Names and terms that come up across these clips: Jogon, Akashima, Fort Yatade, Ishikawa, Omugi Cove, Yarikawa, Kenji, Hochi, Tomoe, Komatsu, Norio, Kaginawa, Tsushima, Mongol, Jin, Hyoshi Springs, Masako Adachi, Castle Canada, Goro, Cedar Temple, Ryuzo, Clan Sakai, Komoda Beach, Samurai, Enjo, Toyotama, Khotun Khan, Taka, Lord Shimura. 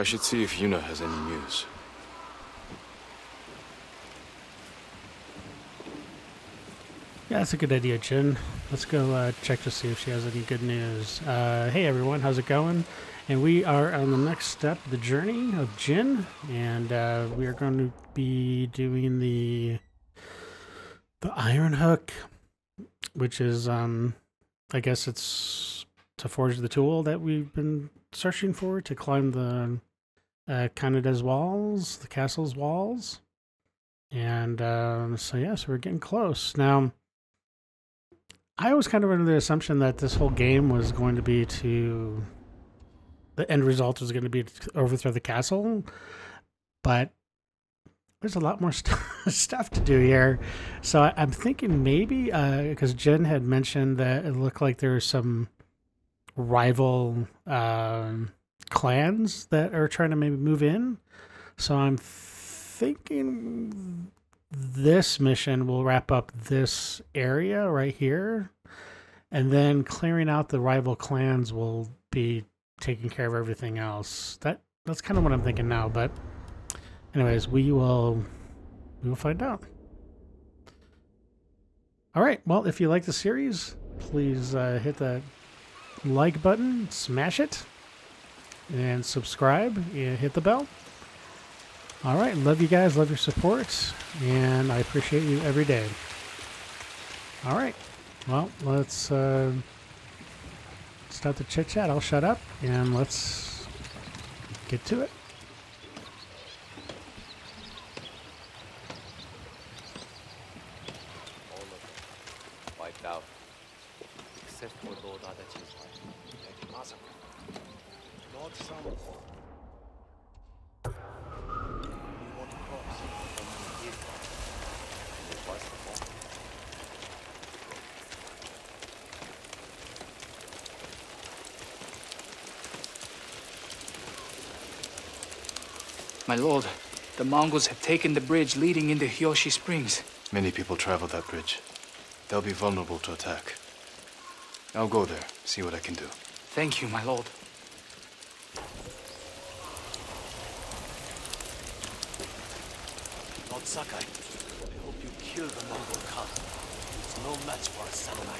I should see if Yuna has any news. Yeah, that's a good idea, Jin. Let's go check to see if she has any good news. Hey everyone, how's it going? And we are on the next step, the journey of Jin, and we are going to be doing the Iron Hook, which is, I guess it's to forge the tool that we've been searching for to climb the Canada's walls, the castle's walls. And so yeah, so we're getting close now. I was kind of under the assumption that this whole game was going to be to, the end result was going to be to overthrow the castle, but there's a lot more stuff to do here. So I'm thinking maybe, because Jin had mentioned that it looked like there were some rival clans that are trying to maybe move in. So I'm thinking this mission will wrap up this area right here, and then clearing out the rival clans will be taking care of everything else. That's kind of what I'm thinking now, but anyways, we will find out. All right, well, if you like the series, please hit that like button, smash it, and subscribe and hit the bell. All right, love you guys, love your support, and I appreciate you every day. All right, well, let's stop the chit-chat. I'll shut up, and let's get to it. All of them wiped out, except for Lord Adachi's wife, and massacre. Lord Shimura. My lord, the Mongols have taken the bridge leading into Hyoshi Springs. Many people travel that bridge. They'll be vulnerable to attack. I'll go there, see what I can do. Thank you, my lord. Lord Sakai, I hope you kill the Mongol Khan. It's no match for a samurai.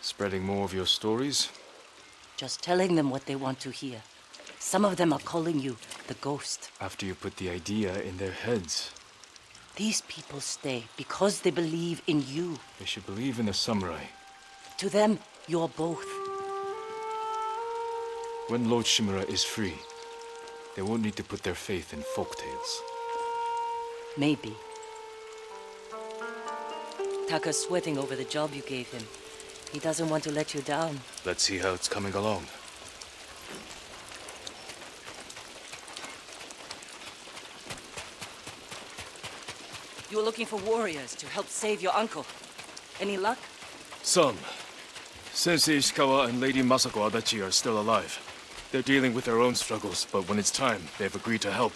Spreading more of your stories? Just telling them what they want to hear. Some of them are calling you the ghost. After you put the idea in their heads. These people stay because they believe in you. They should believe in the samurai. To them, you're both. When Lord Shimura is free, they won't need to put their faith in folktales. Maybe. Taka's sweating over the job you gave him. He doesn't want to let you down. Let's see how it's coming along. You're looking for warriors to help save your uncle. Any luck? Some. Sensei Ishikawa and Lady Masako Adachi are still alive. They're dealing with their own struggles, but when it's time, they've agreed to help.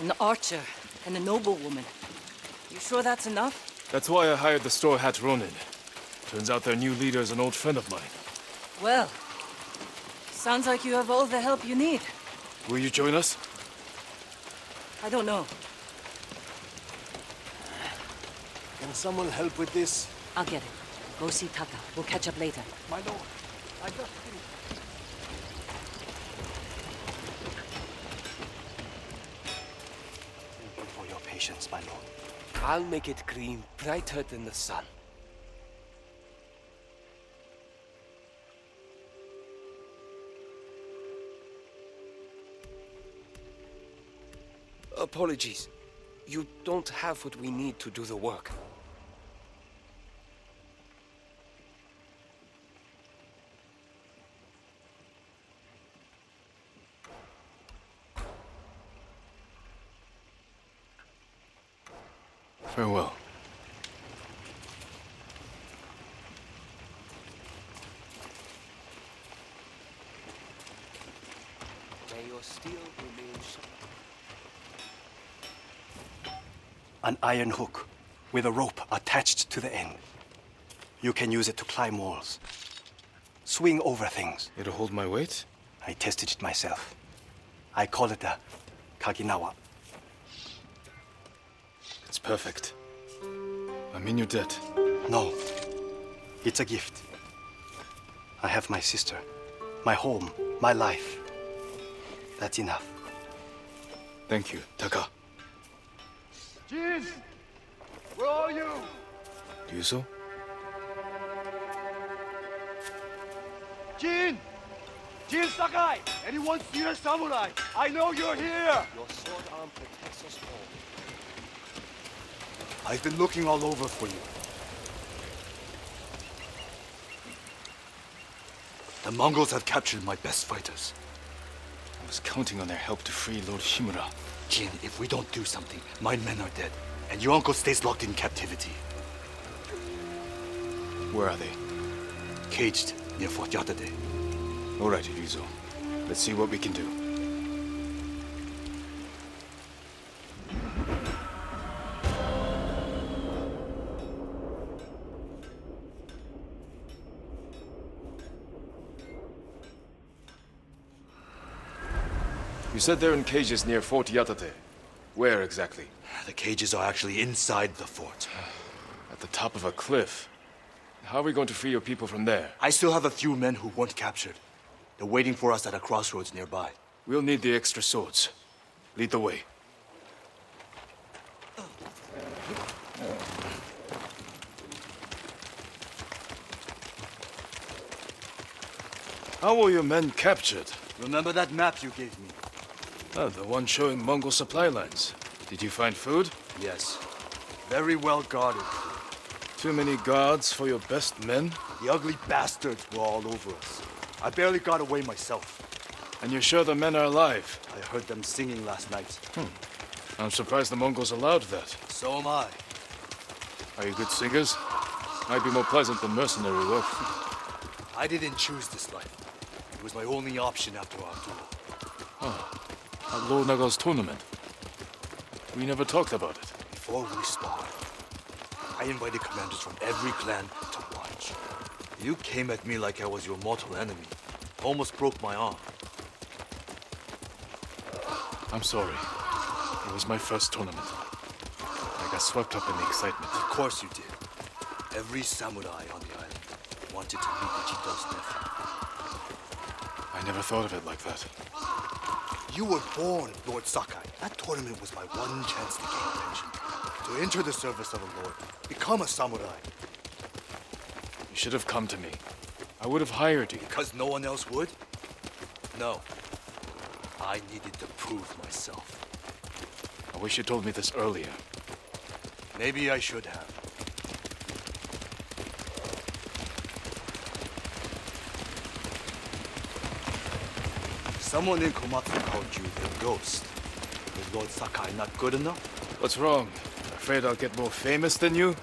An archer and a noblewoman. You sure that's enough? That's why I hired the Straw Hat Ronin. Turns out their new leader is an old friend of mine. Well, sounds like you have all the help you need. Will you join us? I don't know. Can someone help with this? I'll get it. Go see Taka. We'll catch up later. My lord, I just... Thank you for your patience, my lord. I'll make it green, brighter than the sun. Apologies. You don't have what we need to do the work. Farewell. May your steel remain sharp. An iron hook with a rope attached to the end. You can use it to climb walls. Swing over things. It'll hold my weight? I tested it myself. I call it a Kaginawa. It's perfect. I'm in your debt. No. It's a gift. I have my sister, my home, my life. That's enough. Thank you, Taka. Jin! Where are you? Ryuzo? Jin! Jin Sakai! Anyone seen a samurai? I know you're here! Your sword arm protects us all. I've been looking all over for you. The Mongols have captured my best fighters. I was counting on their help to free Lord Shimura. Jin, if we don't do something, my men are dead, and your uncle stays locked in captivity. Where are they? Caged near Fort Yatade. All right, Ryuzo. Let's see what we can do. You said they're in cages near Fort Yatade. Where exactly? The cages are actually inside the fort. At the top of a cliff. How are we going to free your people from there? I still have a few men who weren't captured. They're waiting for us at a crossroads nearby. We'll need the extra swords. Lead the way. How were your men captured? Remember that map you gave me? Oh, the one showing Mongol supply lines. Did you find food? Yes. Very well guarded. Too many guards for your best men? The ugly bastards were all over us. I barely got away myself. And you're sure the men are alive? I heard them singing last night. I'm surprised the Mongols allowed that. So am I. Are you good singers? Might be more pleasant than mercenary work. I didn't choose this life. It was my only option after our duel. At Lord Naga's tournament. We never talked about it. Before we started, I invited commanders from every clan to watch. You came at me like I was your mortal enemy. Almost broke my arm. I'm sorry. It was my first tournament. I got swept up in the excitement. Of course you did. Every samurai on the island wanted to meet Ichido's nephew. I never thought of it like that. You were born Lord Sakai. That tournament was my one chance to gain attention. To enter the service of a lord. Become a samurai. You should have come to me. I would have hired you. Because no one else would? No. I needed to prove myself. I wish you told me this earlier. Maybe I should have. Someone in Komatsu called you the ghost. Is Lord Sakai not good enough? What's wrong? Afraid I'll get more famous than you?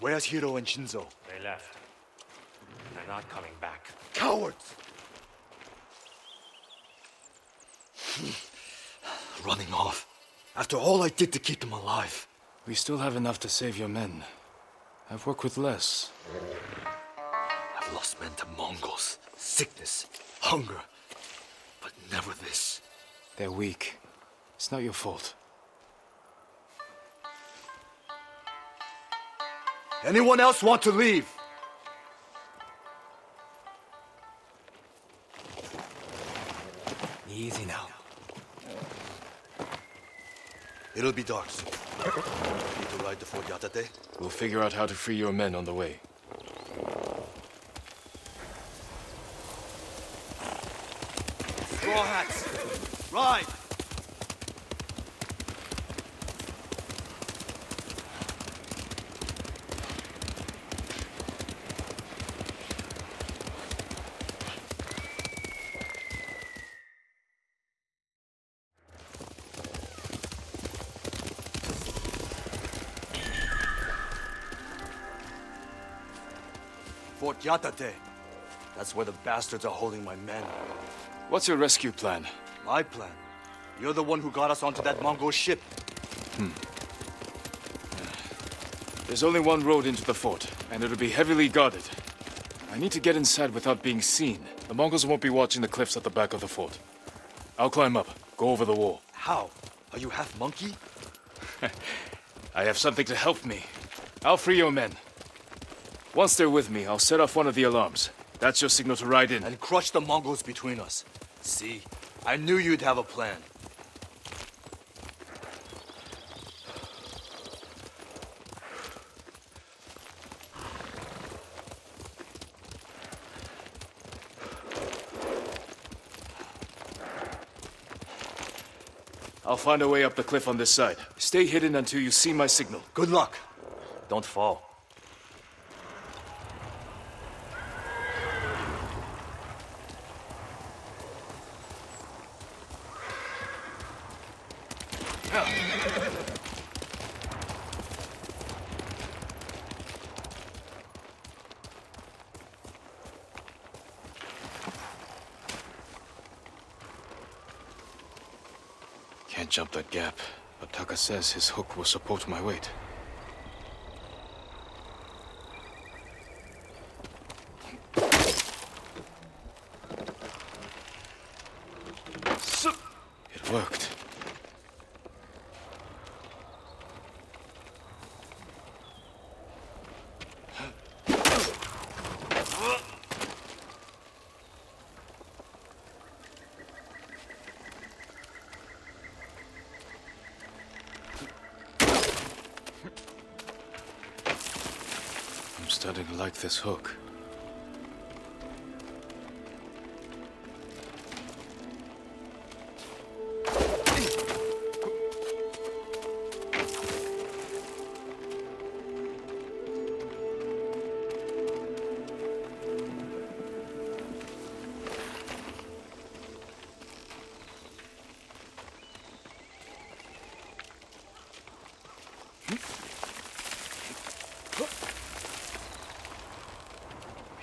Where's Hiro and Shinzo? They left. They're not coming back. Cowards! Running off. After all I did to keep them alive. We still have enough to save your men. I've worked with less. I've lost men to Mongols. Sickness. Hunger. But never this. They're weak. It's not your fault. Anyone else want to leave? Easy now. It'll be dark soon. Need to ride to Fort Yatade? We'll figure out how to free your men on the way. Straw hats! Ride! Fort Yatade. That's where the bastards are holding my men. What's your rescue plan? My plan? You're the one who got us onto that Mongol ship. There's only one road into the fort, and it'll be heavily guarded. I need to get inside without being seen. The Mongols won't be watching the cliffs at the back of the fort. I'll climb up, go over the wall. How? Are you half monkey? I have something to help me. I'll free your men. Once they're with me, I'll set off one of the alarms. That's your signal to ride in. And crush the Mongols between us. See? I knew you'd have a plan. I'll find a way up the cliff on this side. Stay hidden until you see my signal. Good luck. Don't fall. Can't jump that gap, but Taka says his hook will support my weight. It worked. Starting to like this hook.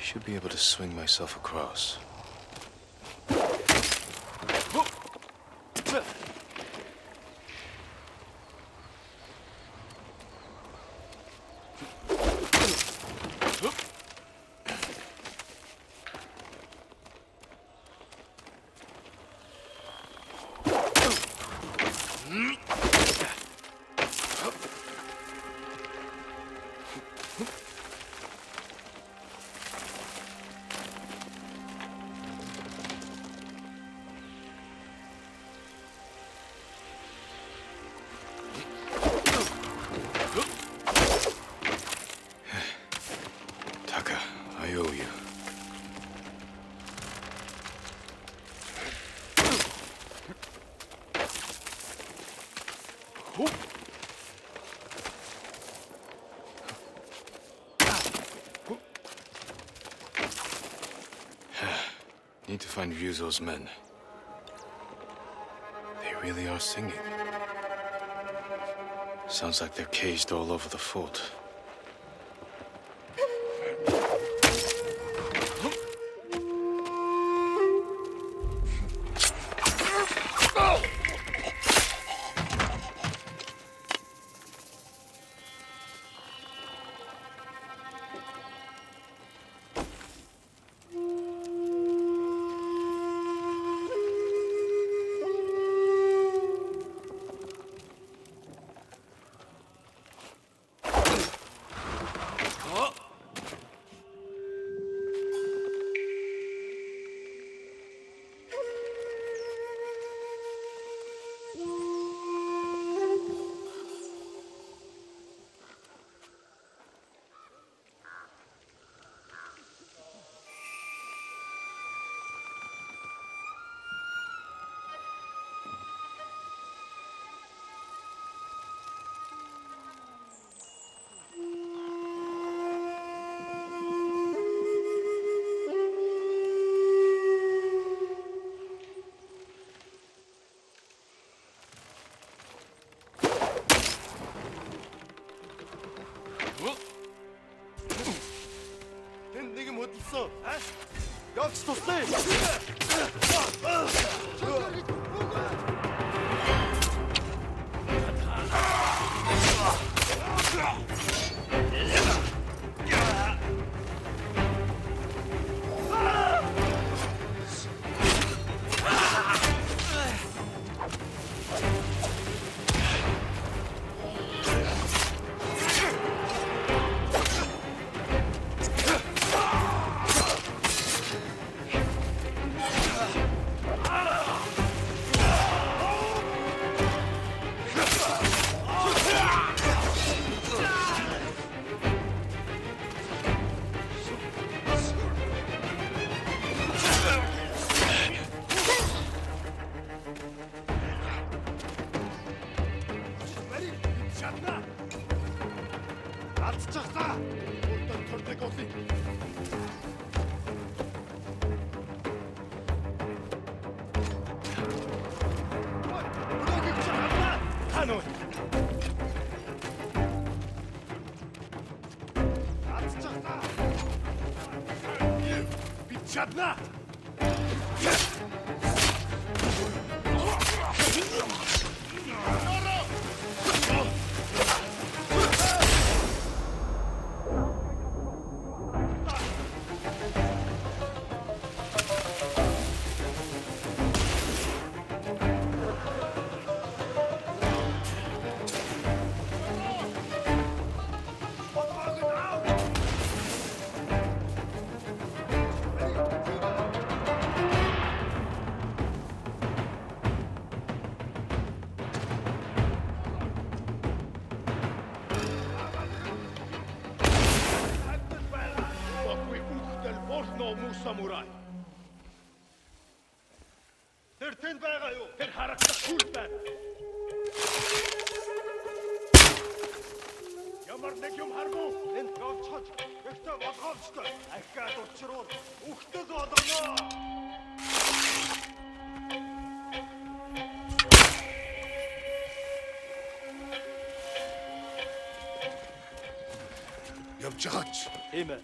Should be able to swing myself across. Need to find Ryuzo's men. They really are singing. Sounds like they're caged all over the fort. Samurai. Amen.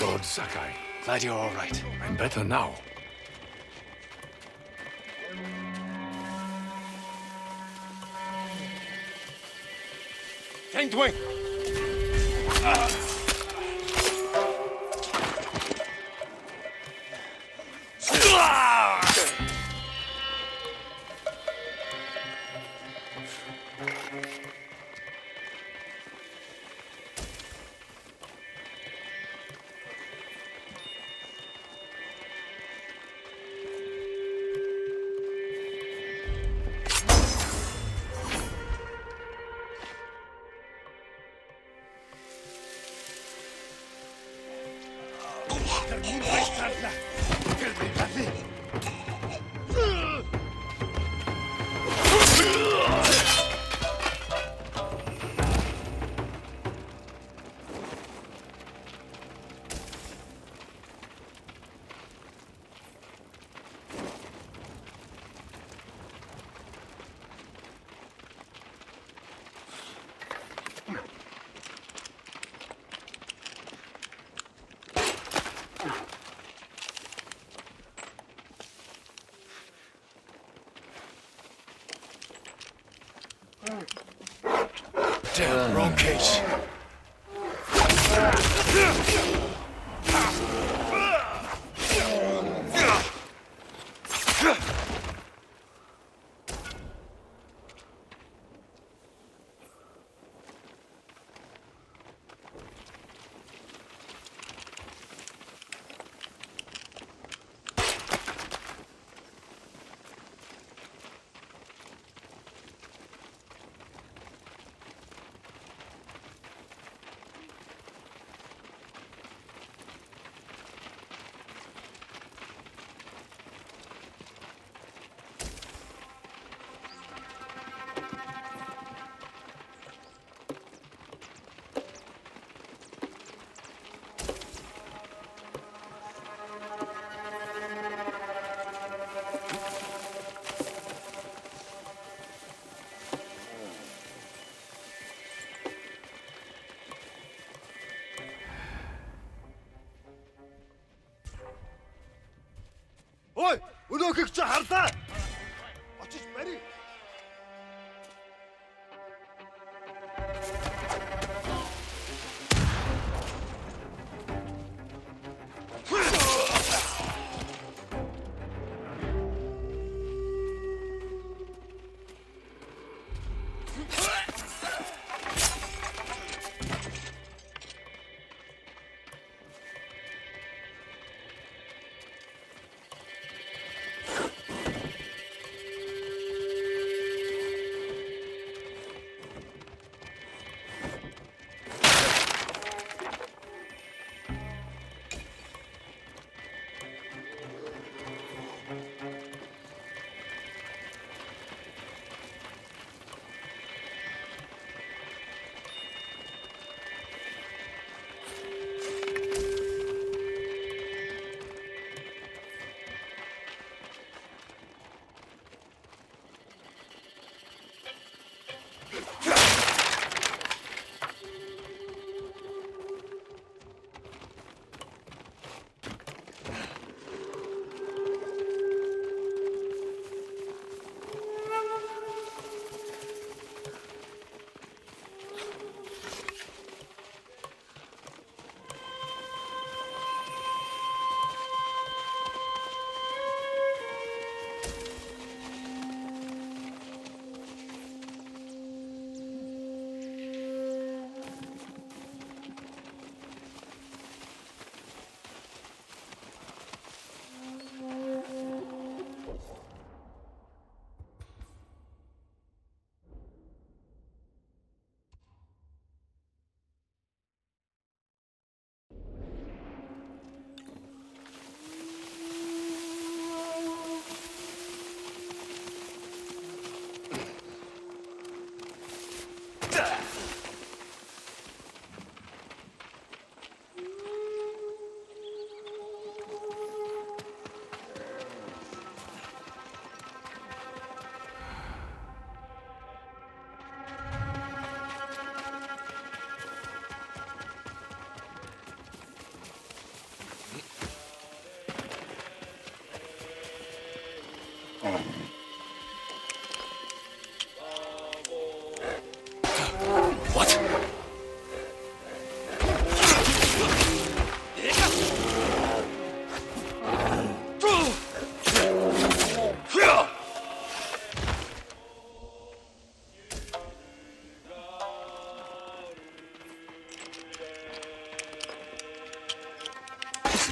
Lord Sakai, glad you're all right. I'm better now. Can't wait. Damn, wrong case. Ой, өнөөгч хардаа. Очиж барь.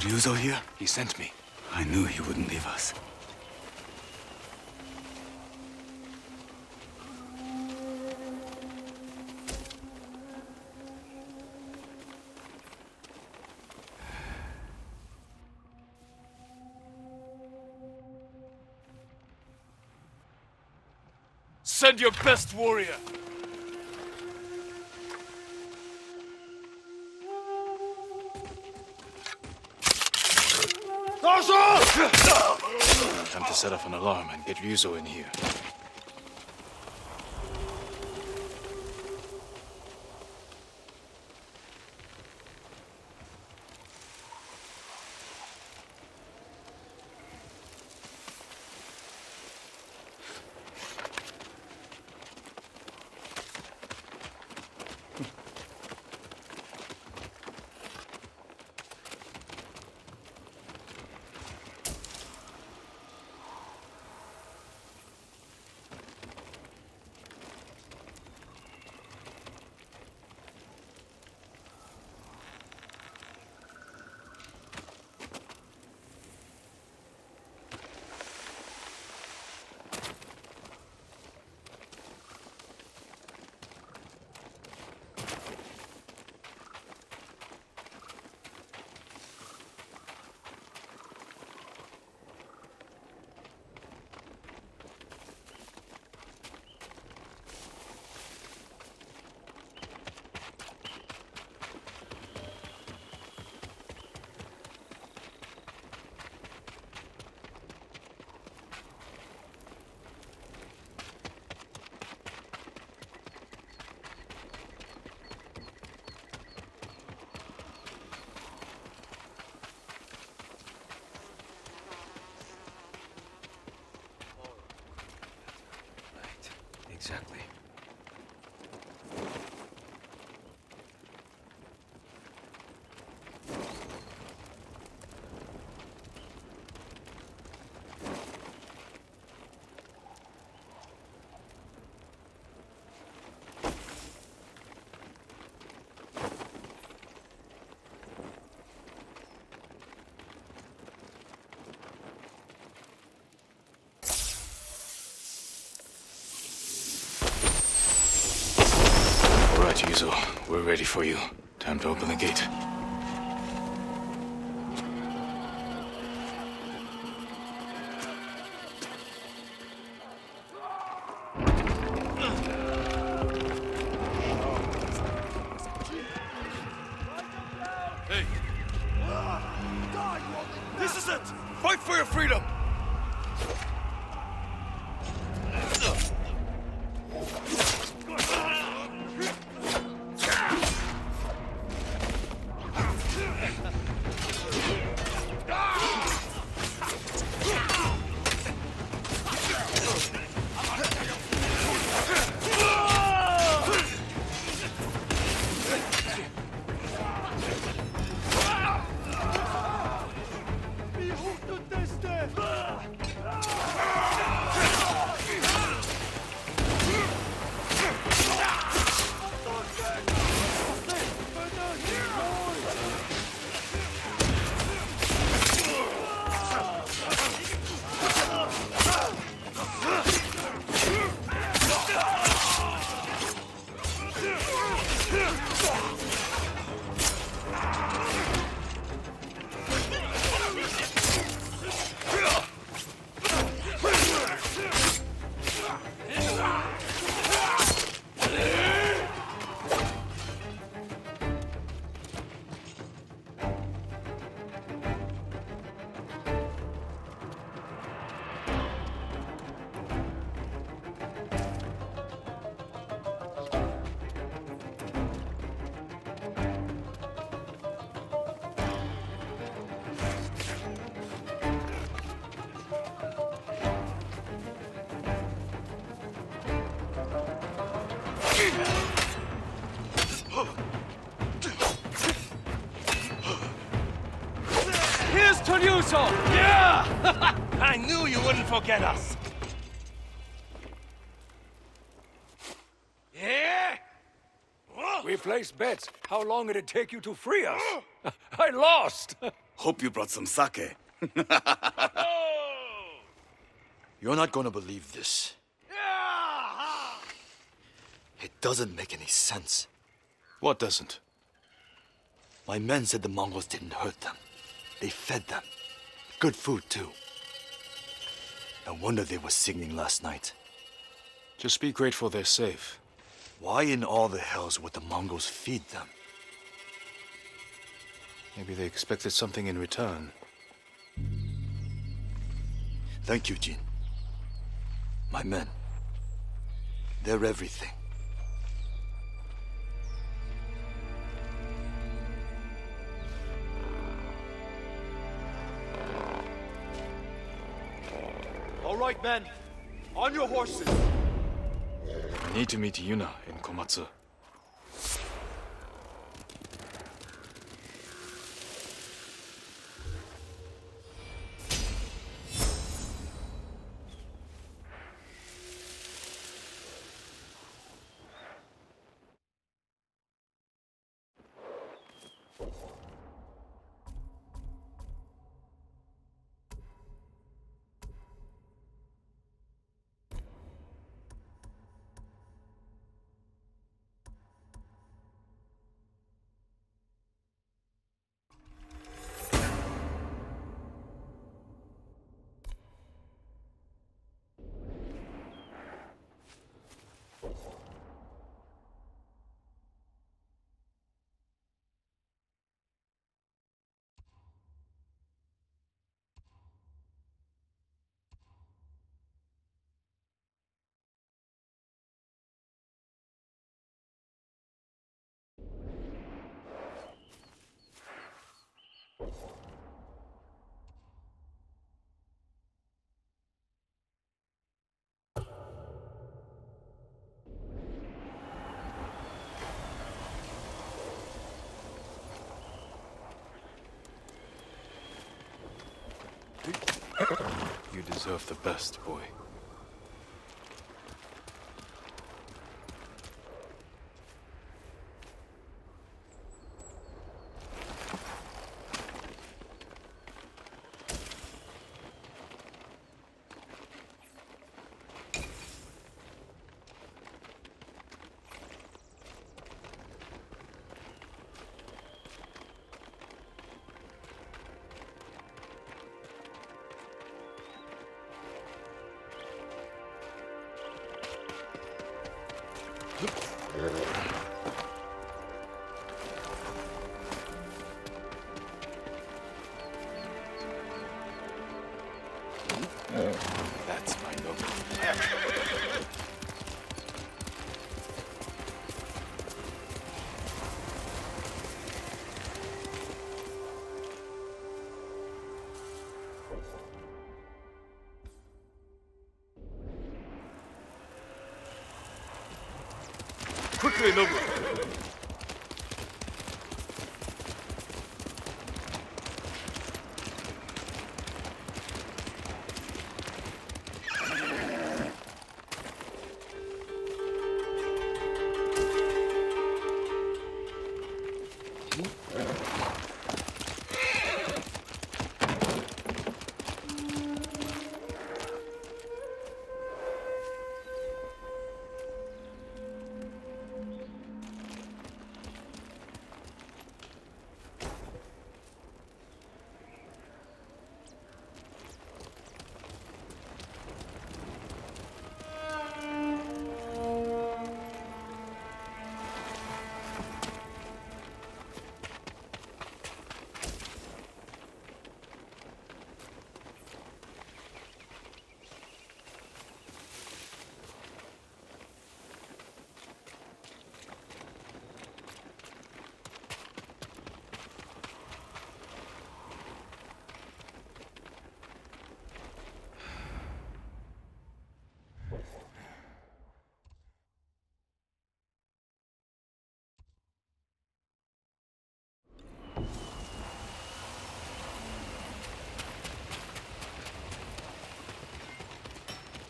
Ryuzo here? He sent me. I knew he wouldn't leave us. Send your best warrior! Time to set off an alarm and get Ryuzo in here. exactly. We're ready for you. Time to open the gate. Hey! This is it! Fight for your freedom! Yeah! I knew you wouldn't forget us! Yeah? We placed bets. How long did it take you to free us? I lost! Hope you brought some sake. You're not gonna believe this. It doesn't make any sense. What doesn't? My men said the Mongols didn't hurt them. They fed them. Good food, too. No wonder they were singing last night. Just be grateful they're safe. Why in all the hells would the Mongols feed them? Maybe they expected something in return. Thank you, Jin. My men. They're everything. All right, men. On your horses. I need to meet Yuna in Komatsu. You deserve the best, boy. Quickly, number.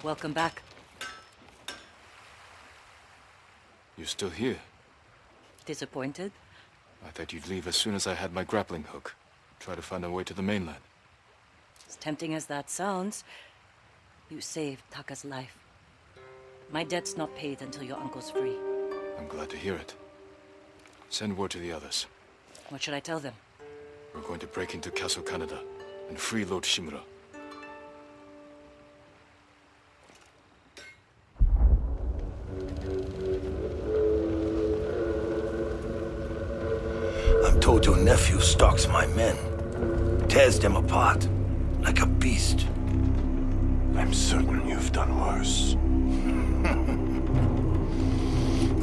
Welcome back. You're still here? Disappointed? I thought you'd leave as soon as I had my grappling hook. Try to find our way to the mainland. As tempting as that sounds, you saved Taka's life. My debt's not paid until your uncle's free. I'm glad to hear it. Send word to the others. What should I tell them? We're going to break into Castle Canada and free Lord Shimura. Your nephew stalks my men, tears them apart like a beast. I'm certain you've done worse.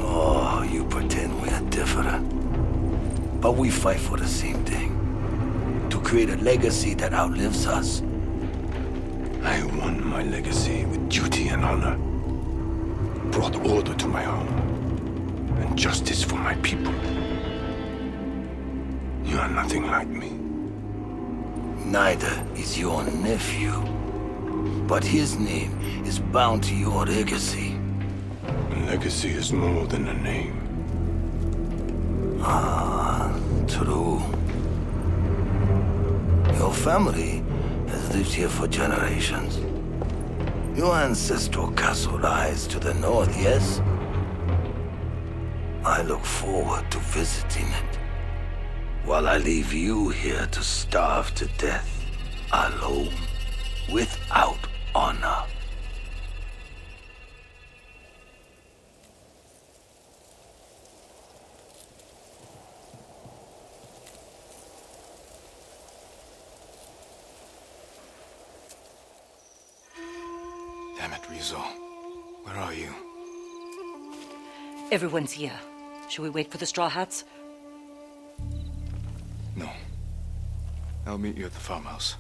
Oh, you pretend we are different. But we fight for the same thing, to create a legacy that outlives us. I won my legacy with duty and honor, brought order to my home, and justice for my people. You are nothing like me. Neither is your nephew. But his name is bound to your legacy. A legacy is more than a name. Ah, true. Your family has lived here for generations. Your ancestral castle lies to the north, yes? I look forward to visiting it. While I leave you here to starve to death, alone, without honor. Damn it, Ryuzo. Where are you? Everyone's here. Should we wait for the Straw Hats? No. I'll meet you at the farmhouse.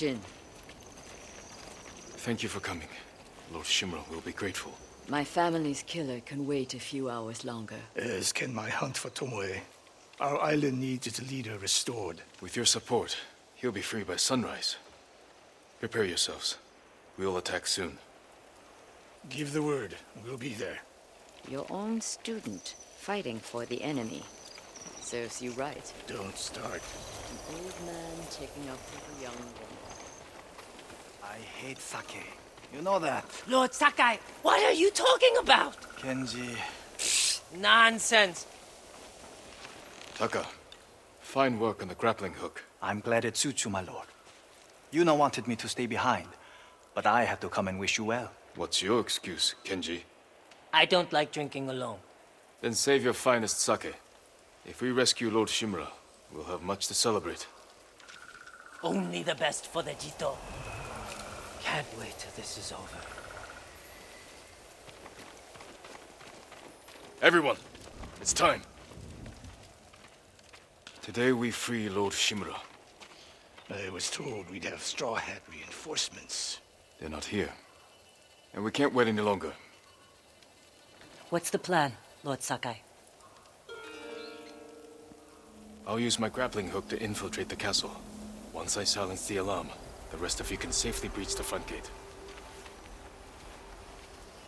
Jin. Thank you for coming. Lord Shimura will be grateful. My family's killer can wait a few hours longer. As can my hunt for Tomoe. Our island needs its leader restored. With your support, he'll be free by sunrise. Prepare yourselves. We will attack soon. Give the word. We'll be there. Your own student, fighting for the enemy. Serves you right. Don't start. An old man taking up with a young woman. I hate sake. You know that. Lord Sakai, what are you talking about? Kenji... Nonsense! Taka, fine work on the grappling hook. I'm glad it suits you, my lord. Yuna wanted me to stay behind, but I had to come and wish you well. What's your excuse, Kenji? I don't like drinking alone. Then save your finest sake. If we rescue Lord Shimura, we'll have much to celebrate. Only the best for the Jito. Can't wait till this is over. Everyone, it's time. Today we free Lord Shimura. I was told we'd have Straw Hat reinforcements. They're not here. And we can't wait any longer. What's the plan, Lord Sakai? I'll use my grappling hook to infiltrate the castle. Once I silence the alarm, the rest of you can safely breach the front gate.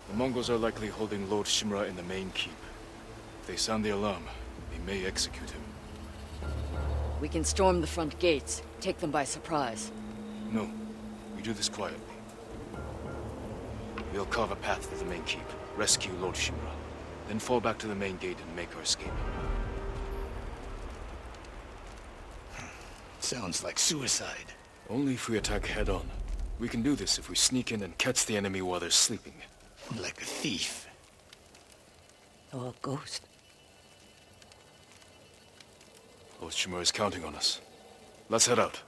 The Mongols are likely holding Lord Shimura in the main keep. If they sound the alarm, they may execute him. We can storm the front gates, take them by surprise. No, we do this quietly. We'll carve a path to the main keep, rescue Lord Shimura, then fall back to the main gate and make our escape. Sounds like suicide. Only if we attack head-on. We can do this if we sneak in and catch the enemy while they're sleeping. Like a thief. Or a ghost. Lord Shimura is counting on us. Let's head out.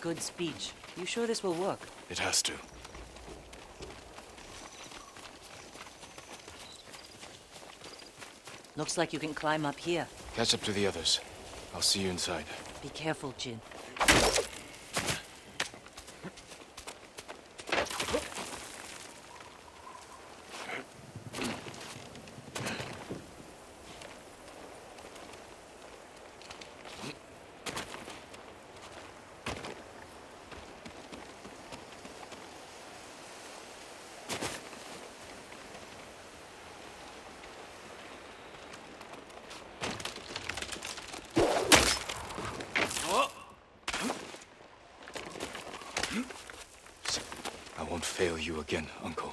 Good speech. You sure this will work? It has to. Looks like you can climb up here. Catch up to the others. I'll see you inside. Be careful, Jin. Again, Uncle.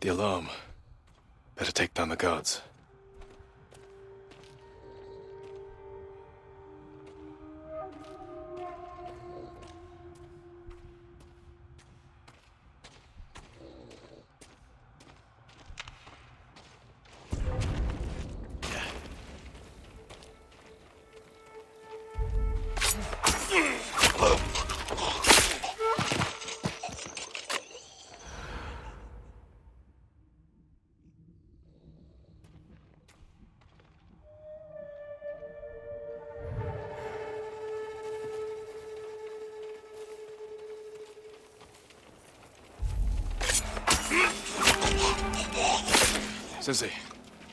The alarm. Better take down the guards. Sensei,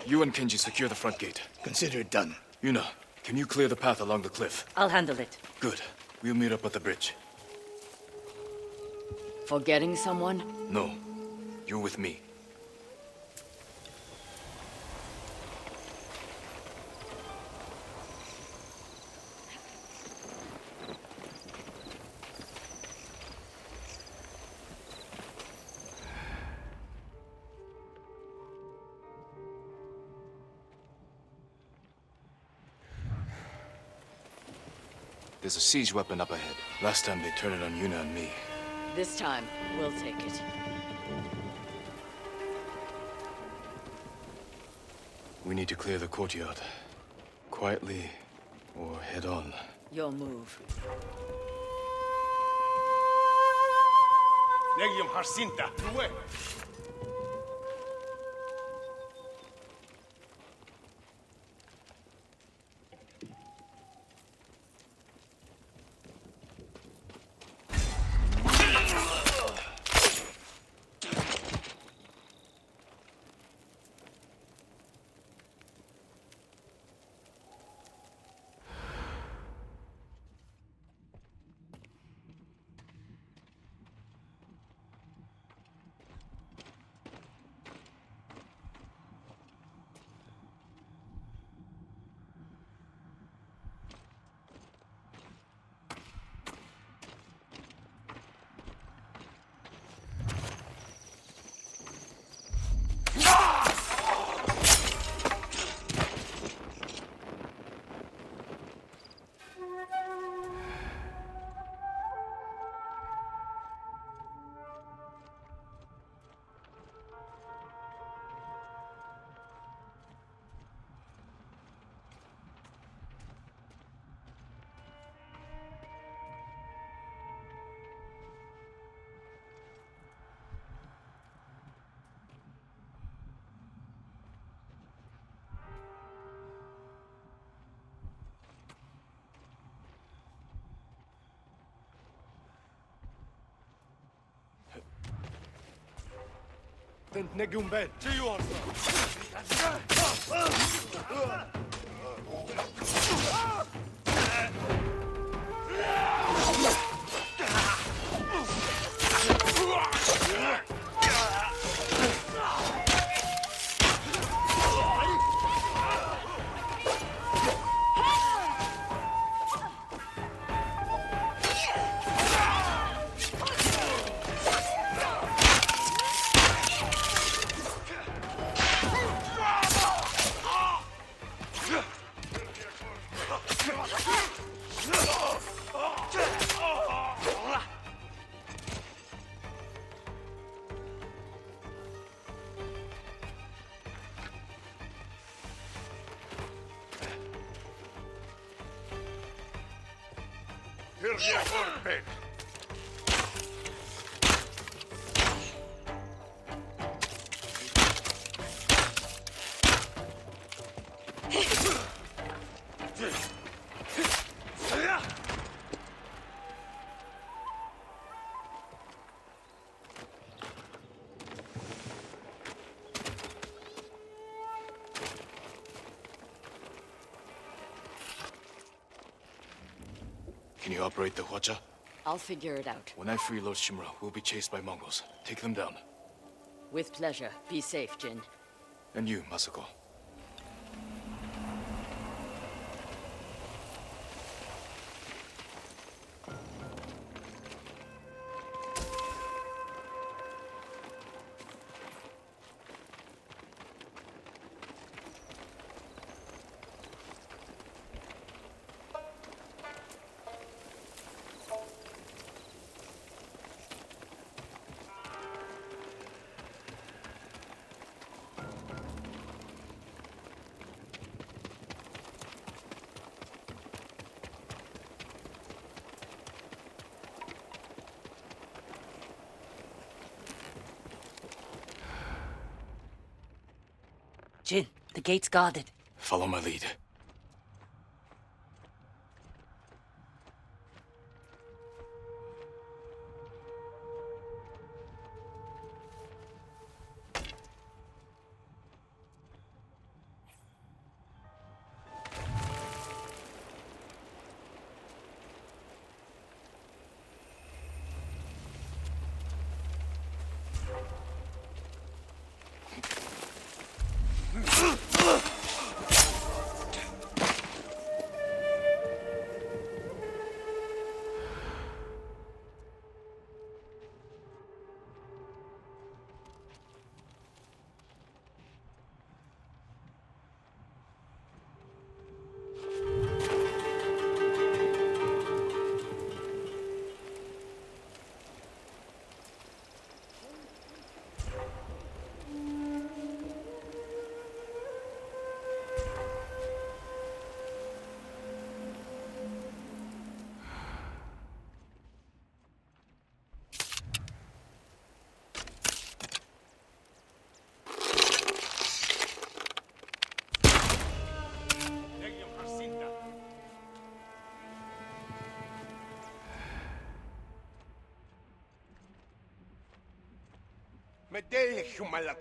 you and Kenji secure the front gate. Consider it done. Yuna, can you clear the path along the cliff? I'll handle it. Good. We'll meet up at the bridge. Forgetting someone? No. You're with me. There's a siege weapon up ahead. Last time they turned it on Yuna and me. This time, we'll take it. We need to clear the courtyard. Quietly, or head on. Your move. Legium Jacinta, away! Negum bed to you also. Can you operate the Hocha? I'll figure it out. When I free Lord Shimura, we'll be chased by Mongols. Take them down. With pleasure. Be safe, Jin. And you, Masako. The gate's guarded. Follow my lead. Medei Humalak.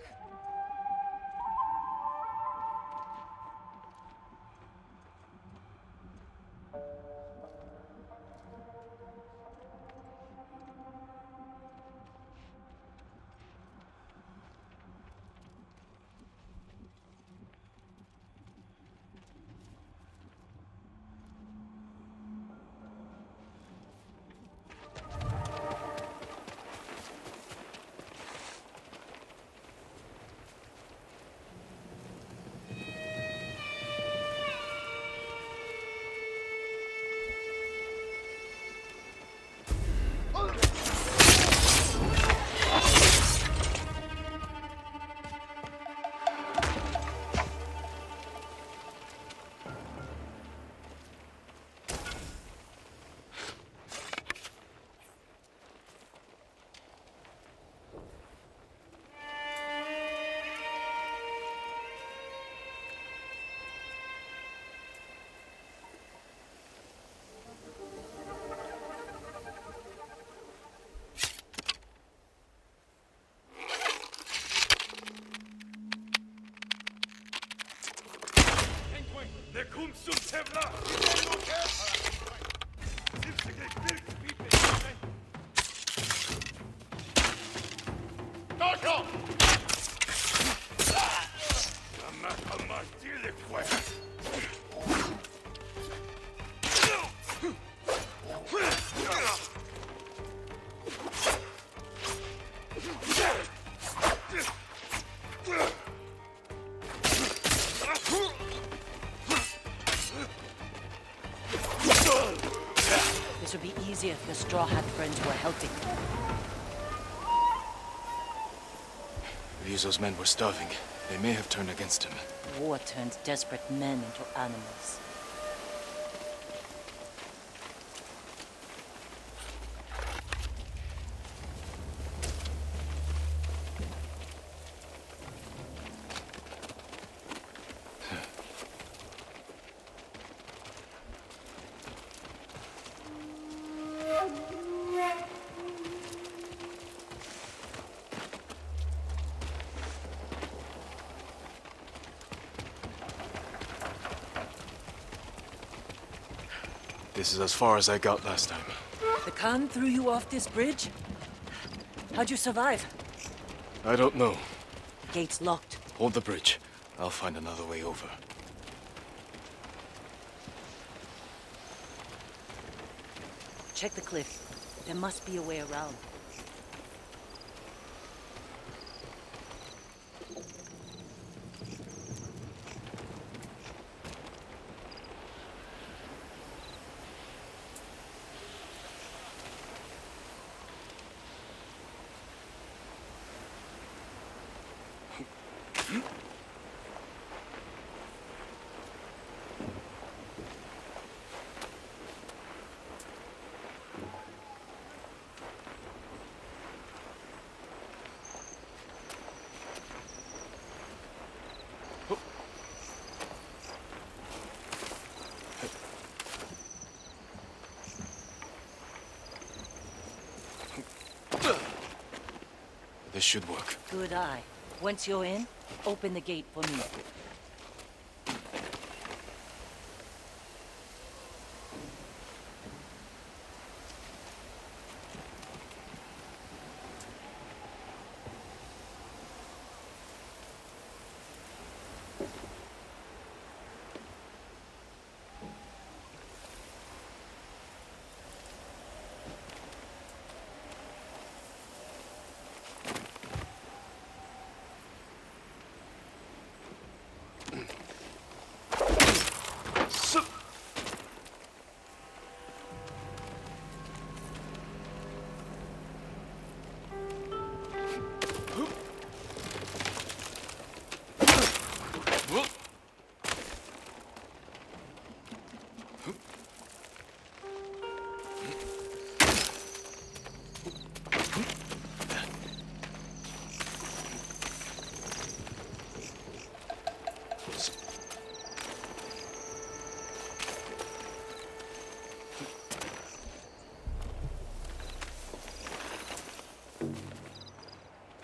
This would be easier if the Straw Hat friends were helping. Ryuzo's men were starving. They may have turned against him. War turns desperate men into animals. This is as far as I got last time. The Khan threw you off this bridge? How'd you survive? I don't know. The gate's locked. Hold the bridge. I'll find another way over. Check the cliff. There must be a way around. This should work. Good eye. Once you're in, open the gate for me.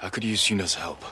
I could use Yuna's help.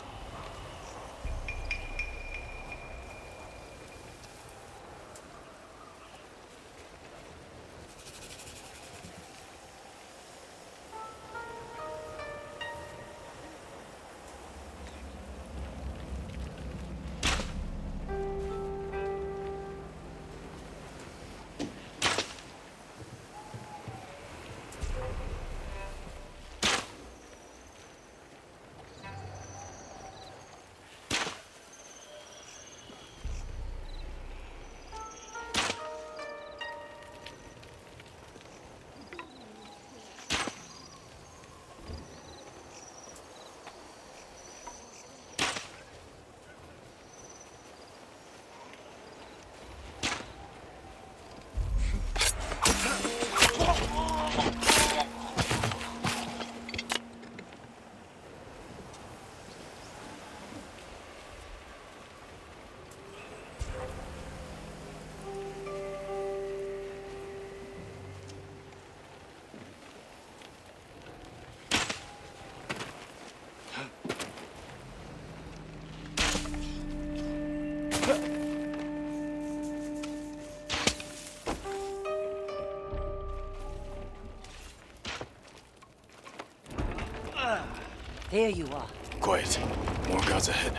There you are. Quiet. More guards ahead.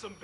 Something.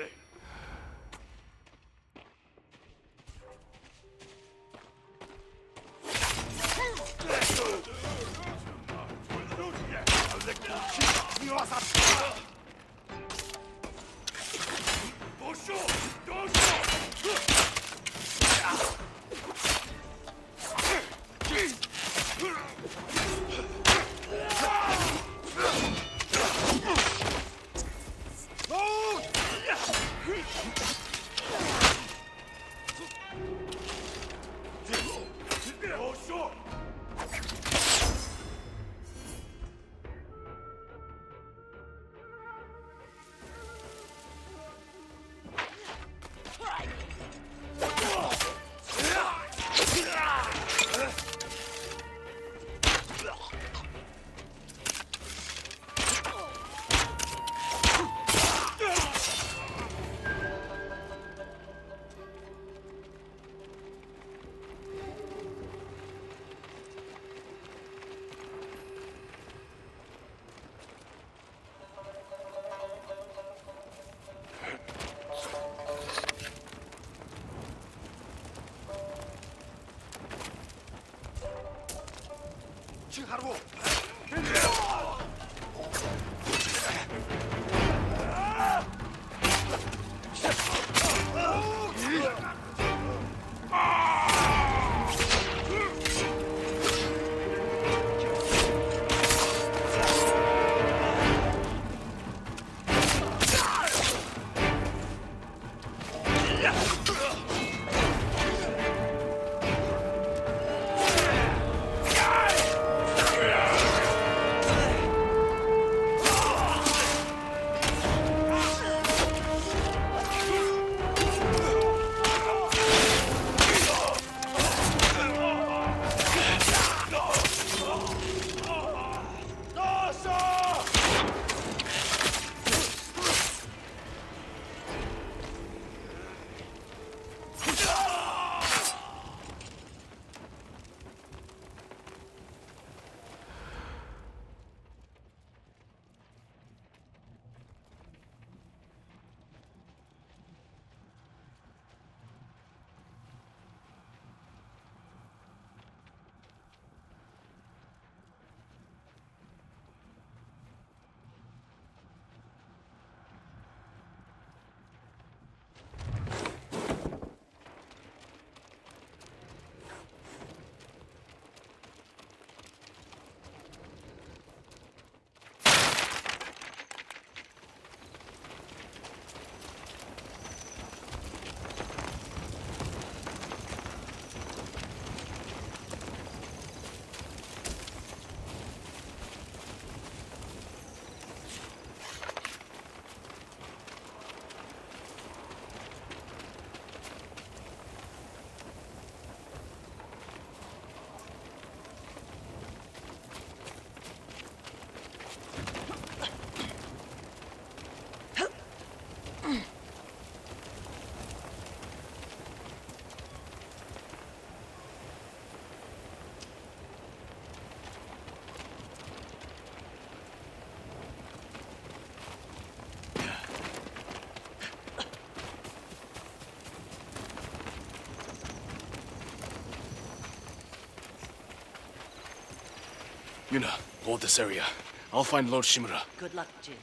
Yuna, hold this area. I'll find Lord Shimura. Good luck, Jin.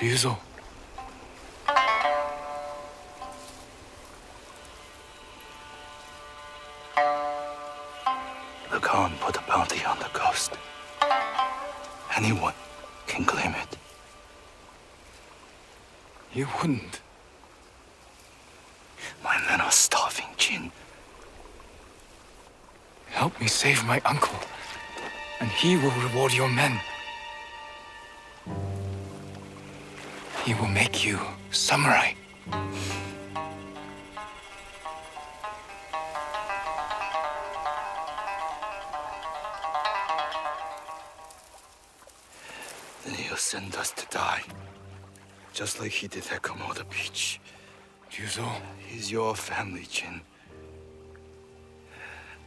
Ryuzo. The Khan put a bounty on the coast. Anyone can claim it. You wouldn't. My men are starving, Jin. Help me save my uncle, and he will reward your men. He will make you samurai. Then he'll send us to die, just like he did at Komoda Beach. Ryuzo, he's your family, Jin.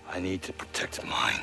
I need to protect mine.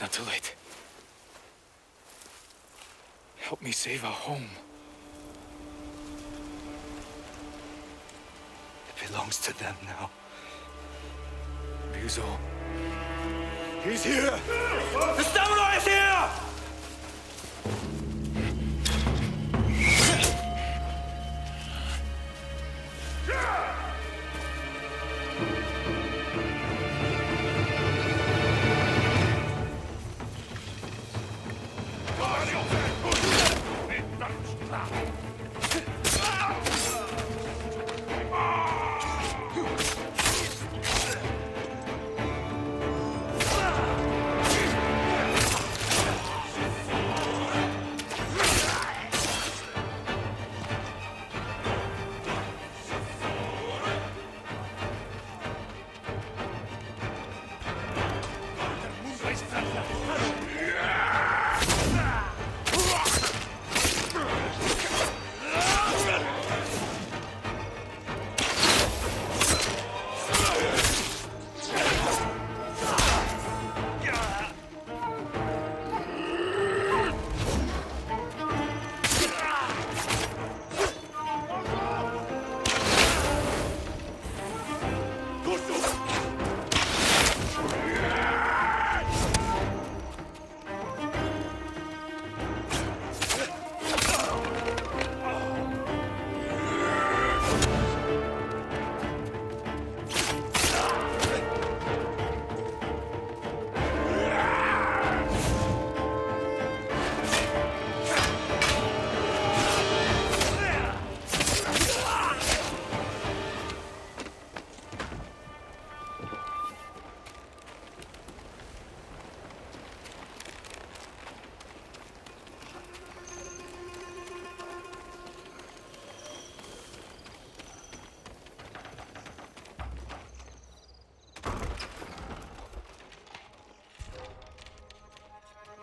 Not too late. Help me save our home. It belongs to them now. Ryuzo. He's here! The samurai is here!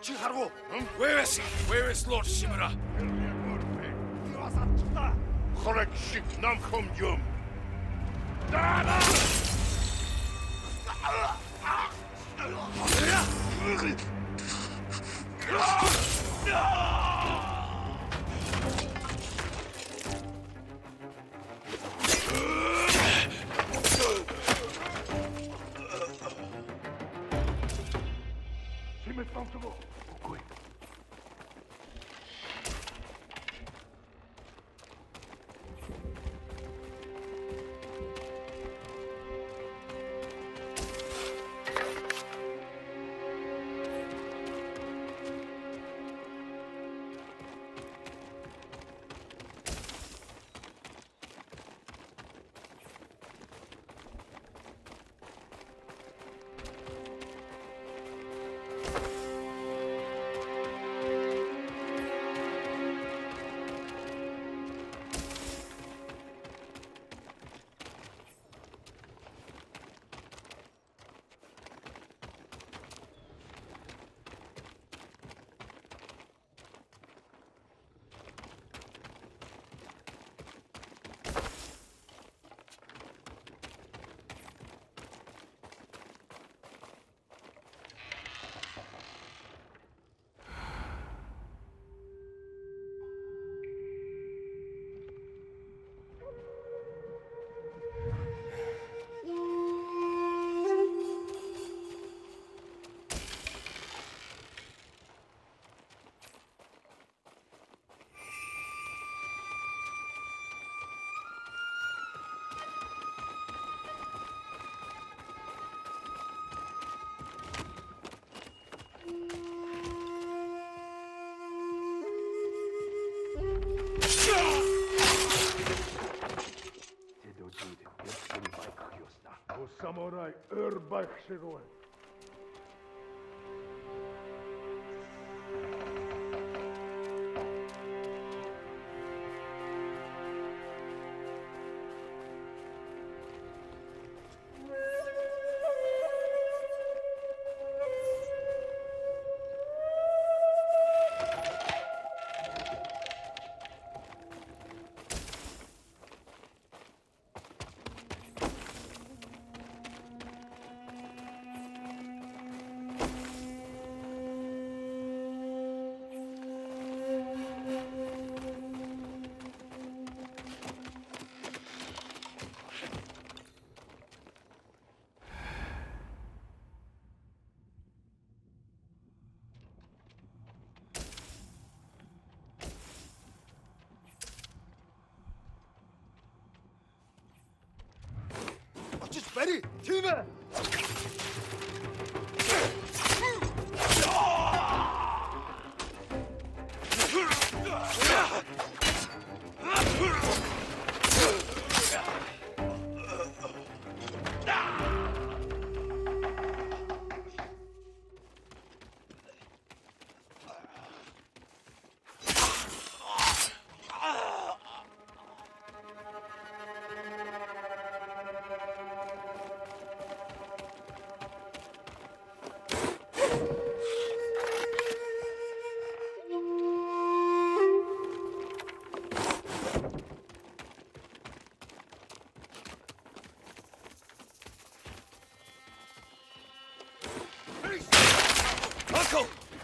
Chiharu, where is he? Where is Lord Shimura? Correct ship, nam kom jum. Samurai Erbach Shiroy. Ready? Tina!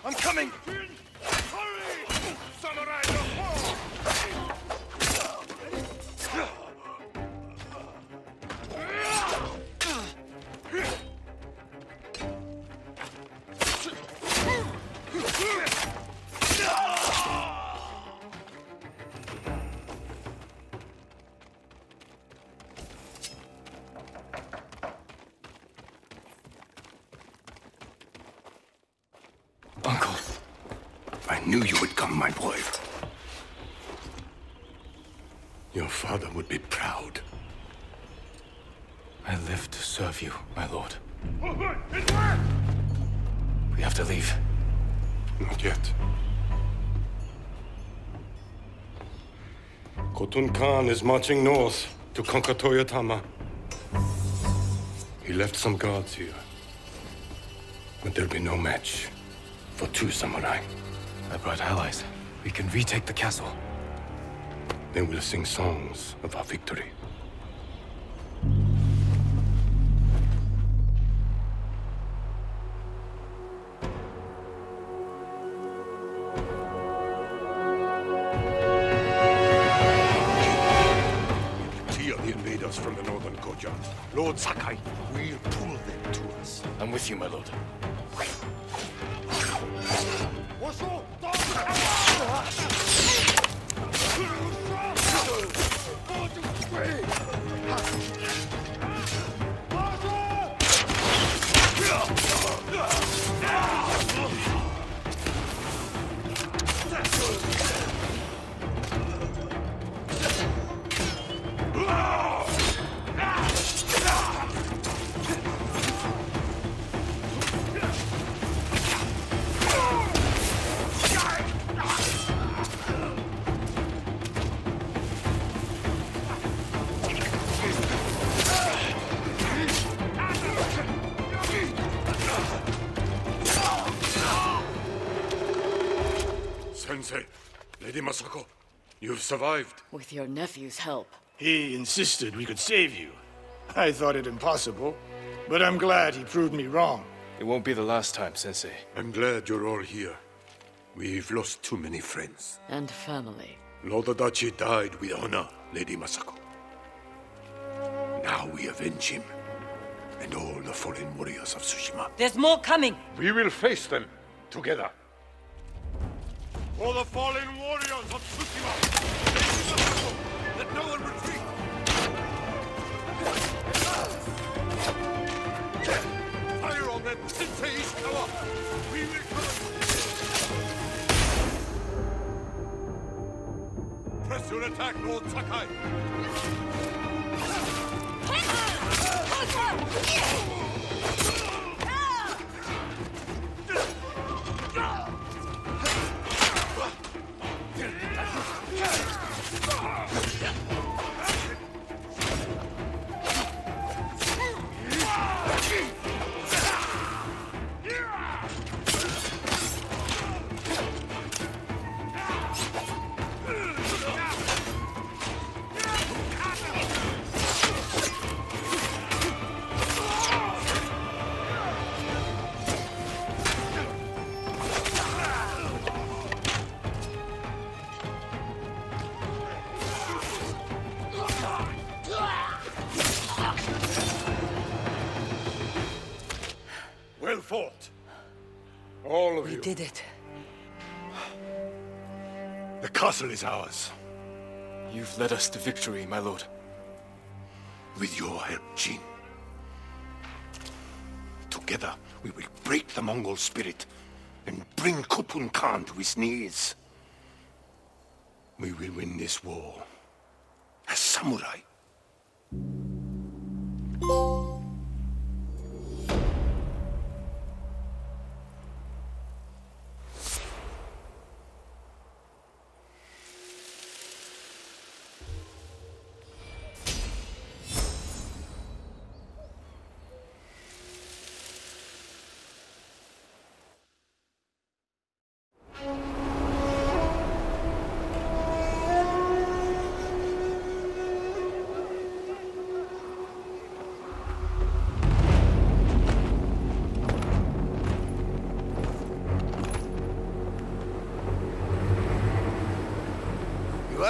I'm coming! Jin, hurry! Samurai, don't fall! I knew you would come, my boy. Your father would be proud. I live to serve you, my lord. We have to leave. Not yet. Khotun Khan is marching north to conquer Toyotama. He left some guards here, but there'll be no match for two samurai. I brought allies. We can retake the castle. Then we'll sing songs of our victory. Lord Sakai, we'll pull them to us. I'm with you, my lord. You've survived. With your nephew's help. He insisted we could save you. I thought it impossible, but I'm glad he proved me wrong. It won't be the last time, Sensei. I'm glad you're all here. We've lost too many friends. And family. Lord Adachi died with honor, Lady Masako. Now we avenge him, and all the fallen warriors of Tsushima. There's more coming! We will face them, together. For the fallen warriors of Tsushima! Let no one retreat! Fire on them, Sensei Ishikawa! We will come! Press your attack, Lord Sakai! Did it. The castle is ours. You've led us to victory, my lord. With your help, Jin. Together, we will break the Mongol spirit and bring Khotun Khan to his knees. We will win this war as samurai.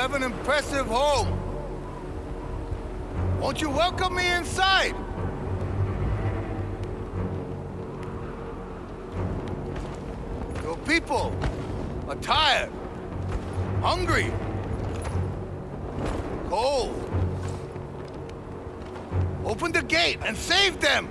Have an impressive home. Won't you welcome me inside? Your people are tired, hungry, cold. Open the gate and save them.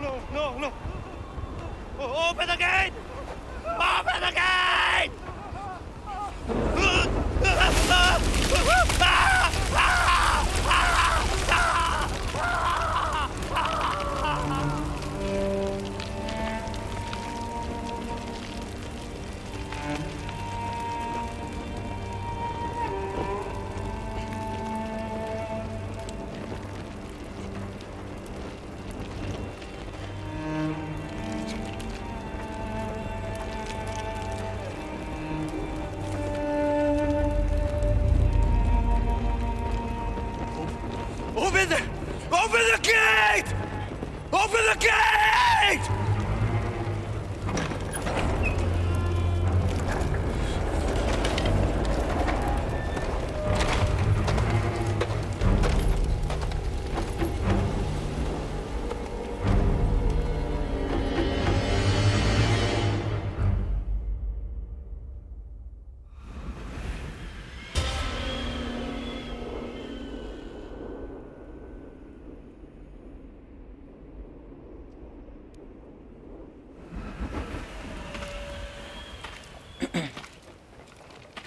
No. Open the gate! Open the gate!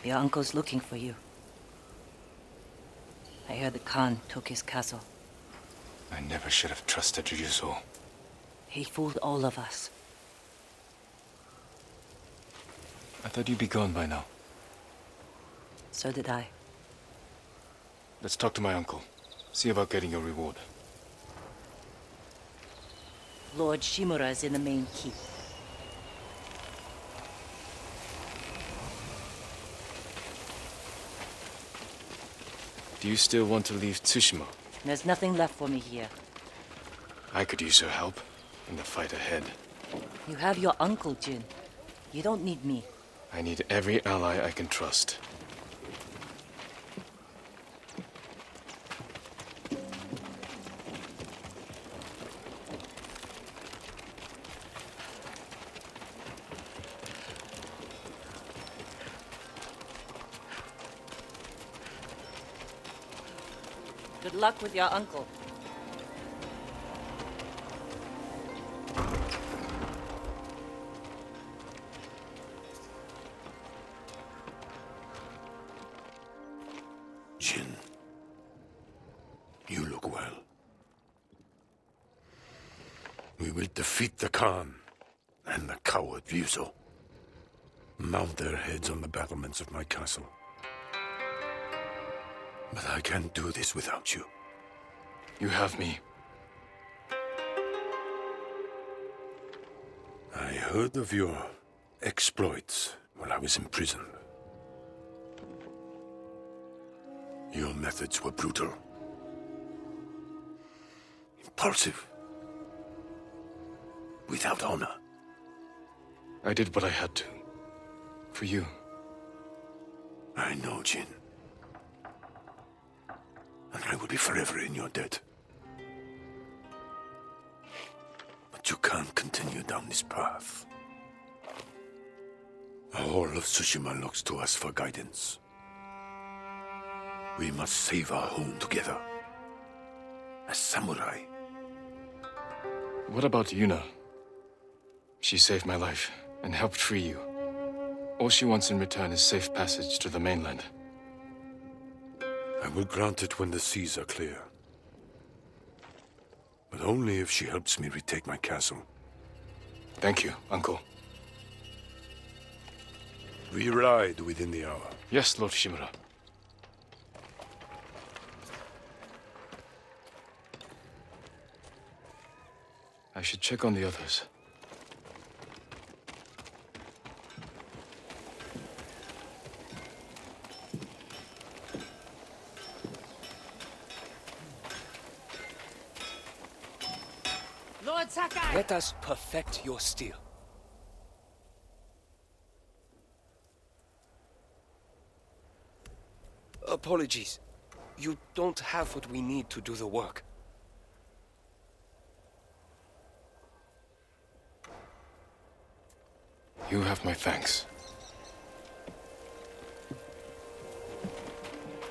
Your uncle's looking for you. I heard the Khan took his castle. I never should have trusted Ryuzo. He fooled all of us. I thought you'd be gone by now. So did I. Let's talk to my uncle. See about getting your reward. Lord Shimura is in the main keep. Do you still want to leave Tsushima? There's nothing left for me here. I could use your help in the fight ahead. You have your uncle, Jin. You don't need me. I need every ally I can trust. Good luck with your uncle. Jin, you look well. We will defeat the Khan and the coward Ryuzo. Mount their heads on the battlements of my castle. But I can't do this without you. You have me. I heard of your exploits when I was in prison. Your methods were brutal. Impulsive. Without honor. I did what I had to. For you. I know, Jin. And I will be forever in your debt. But you can't continue down this path. The whole of Tsushima looks to us for guidance. We must save our home together. As samurai. What about Yuna? She saved my life and helped free you. All she wants in return is safe passage to the mainland. I will grant it when the seas are clear. But only if she helps me retake my castle. Thank you, Uncle. We ride within the hour. Yes, Lord Shimura. I should check on the others. Let us perfect your steel. Apologies. You don't have what we need to do the work. You have my thanks.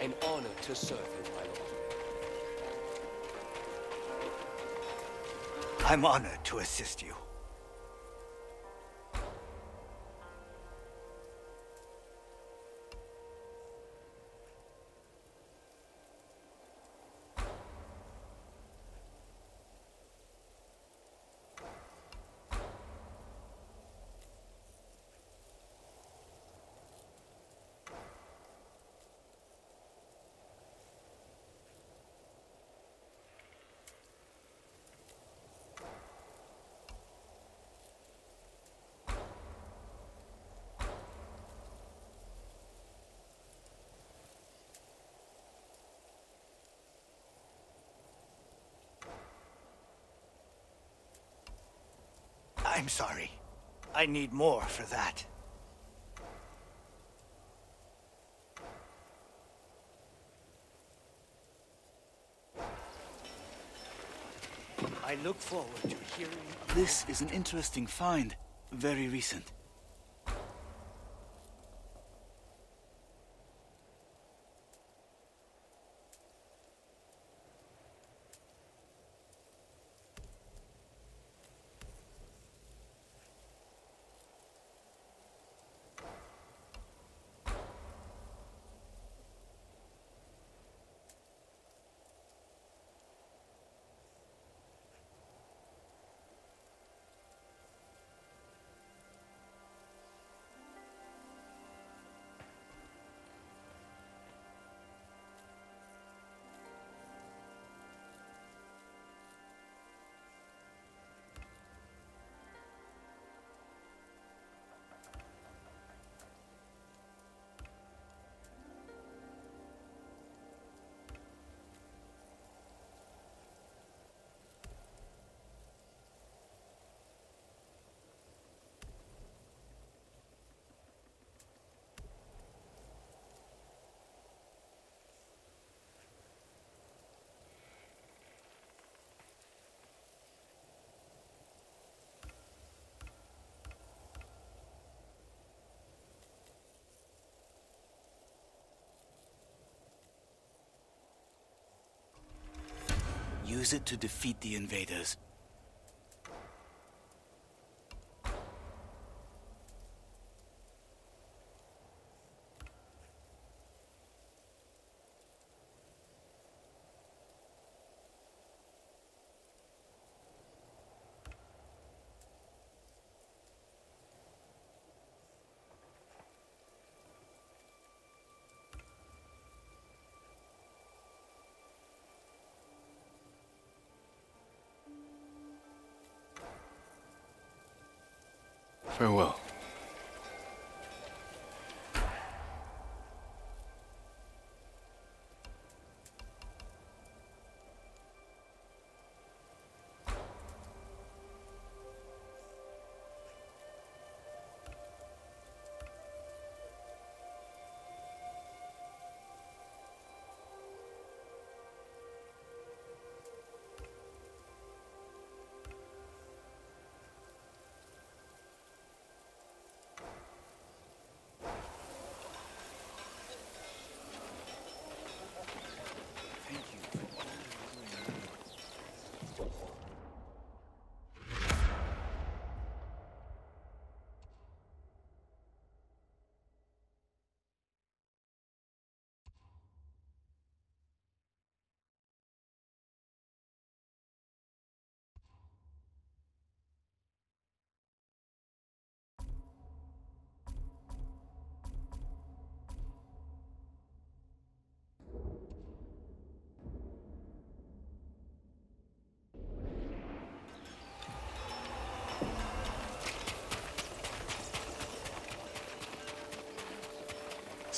An honor to serve you, my lord. I'm honored to assist you. I'm sorry. I need more for that. I look forward to hearing... This is an interesting find. Very recent. Use it to defeat the invaders. Farewell.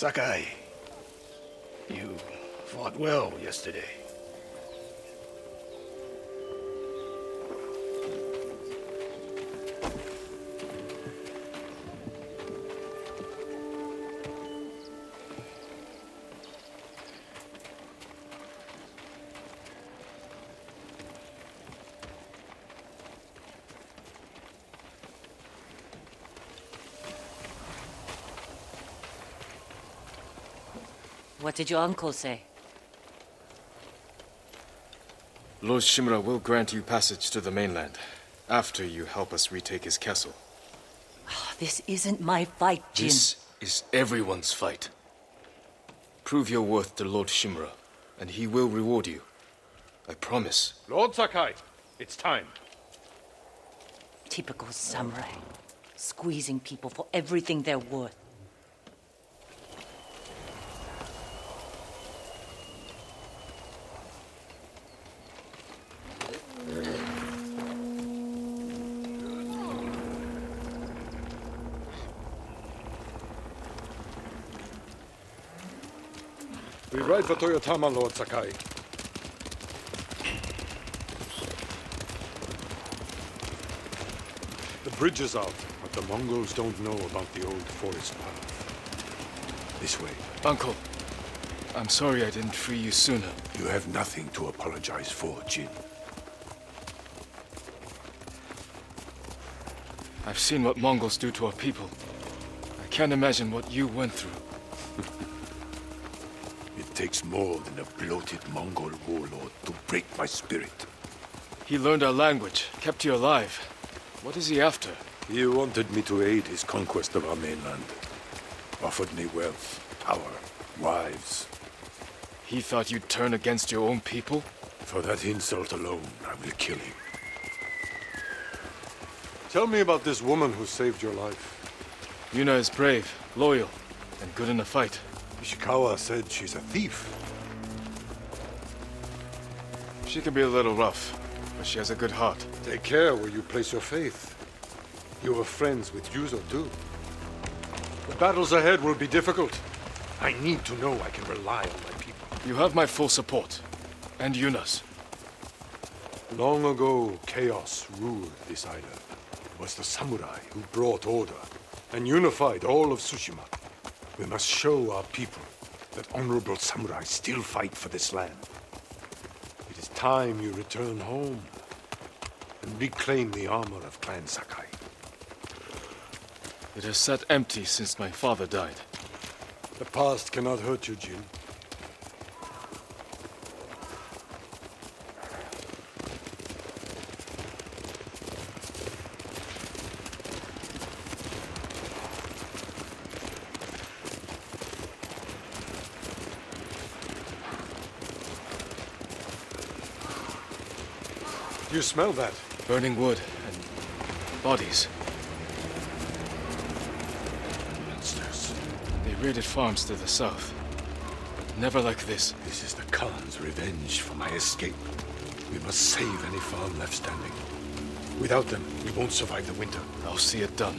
Sakai, you fought well yesterday. What did your uncle say? Lord Shimura will grant you passage to the mainland, after you help us retake his castle. Oh, this isn't my fight, Jin. This is everyone's fight. Prove your worth to Lord Shimura, and he will reward you. I promise. Lord Sakai, it's time. Typical samurai, squeezing people for everything they're worth. We ride for Toyotama, Lord Sakai. The bridge is out, but the Mongols don't know about the old forest path. This way. Uncle, I'm sorry I didn't free you sooner. You have nothing to apologize for, Jin. I've seen what Mongols do to our people. I can't imagine what you went through. It takes more than a bloated Mongol warlord to break my spirit. He learned our language, kept you alive. What is he after? He wanted me to aid his conquest of our mainland. Offered me wealth, power, wives. He thought you'd turn against your own people? For that insult alone, I will kill him. Tell me about this woman who saved your life. Yuna is brave, loyal, and good in a fight. Yarikawa said she's a thief. She can be a little rough, but she has a good heart. Take care where you place your faith. You were friends with Ryuzo, too. The battles ahead will be difficult. I need to know I can rely on my people. You have my full support, and Yuna's. Long ago, chaos ruled this island. It was the samurai who brought order and unified all of Tsushima. We must show our people that honorable samurai still fight for this land. It is time you return home and reclaim the armor of Clan Sakai. It has sat empty since my father died. The past cannot hurt you, Jin. You smell that? Burning wood and bodies. Monsters. They raided farms to the south. Never like this. This is the Khan's revenge for my escape. We must save any farm left standing. Without them, we won't survive the winter. I'll see it done.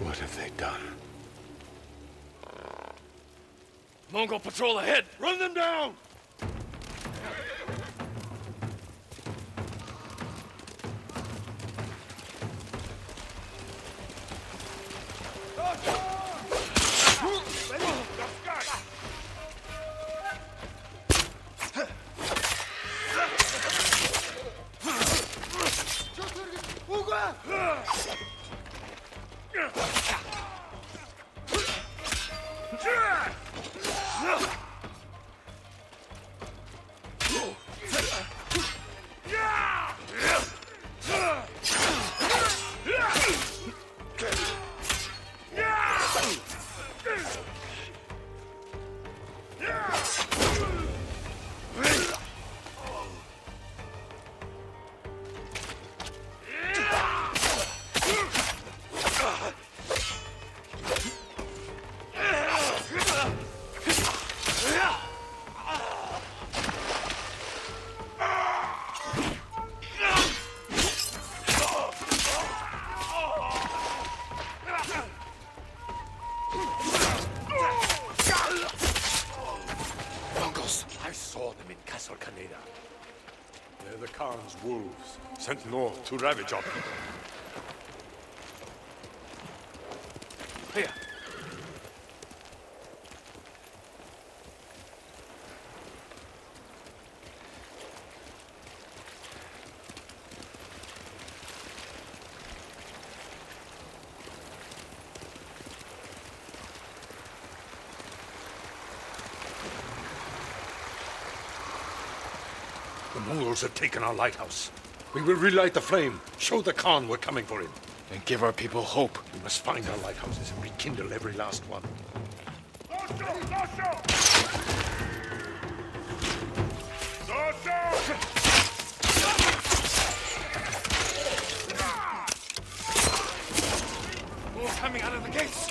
What have they done? Mongol patrol ahead! Run them down! Wolves sent north to ravage our people. Here. Mongols have taken our lighthouse. We will relight the flame, show the Khan we're coming for him. And give our people hope. We must find our lighthouses and rekindle every last one. More coming out of the gates!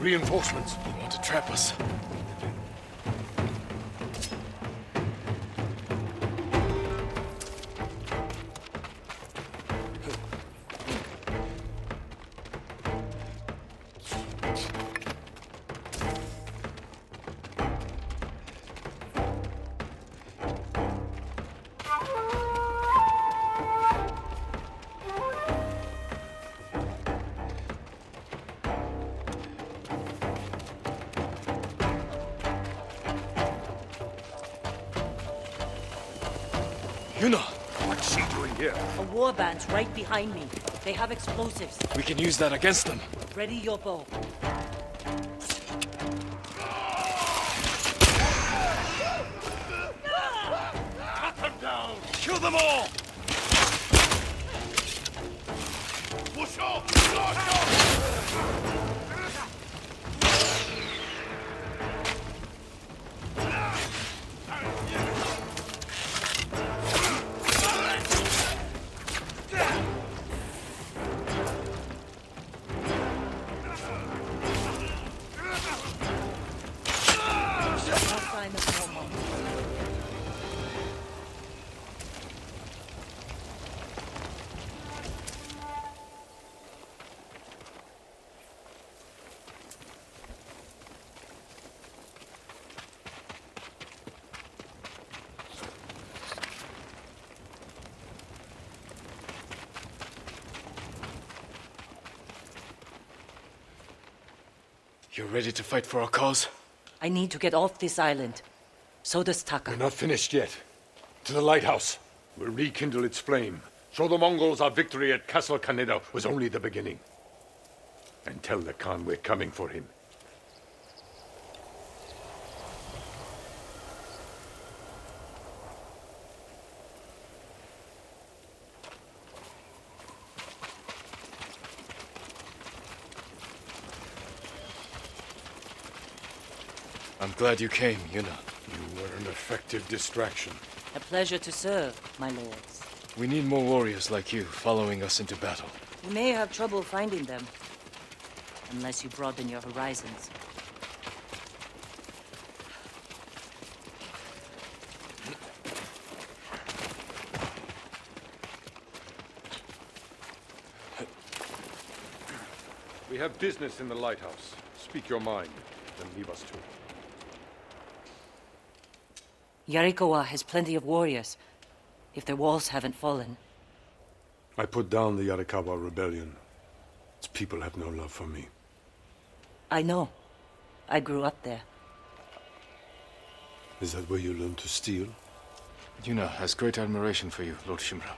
Reinforcements. They want to trap us. Warbands right behind me. They have explosives. We can use that against them. Ready your bow. Cut them down! Kill them all! Push off! You're ready to fight for our cause? I need to get off this island. So does Taka. We're not finished yet. To the lighthouse. We'll rekindle its flame. Show the Mongols our victory at Castle Canada was only the beginning. And tell the Khan we're coming for him. I'm glad you came, Yuna. You were an effective distraction. A pleasure to serve, my lords. We need more warriors like you following us into battle. We may have trouble finding them. Unless you broaden your horizons. We have business in the lighthouse. Speak your mind, then leave us to it. Yarikawa has plenty of warriors, if their walls haven't fallen. I put down the Yarikawa rebellion. Its people have no love for me. I know. I grew up there. Is that where you learned to steal? Yuna has great admiration for you, Lord Shimura.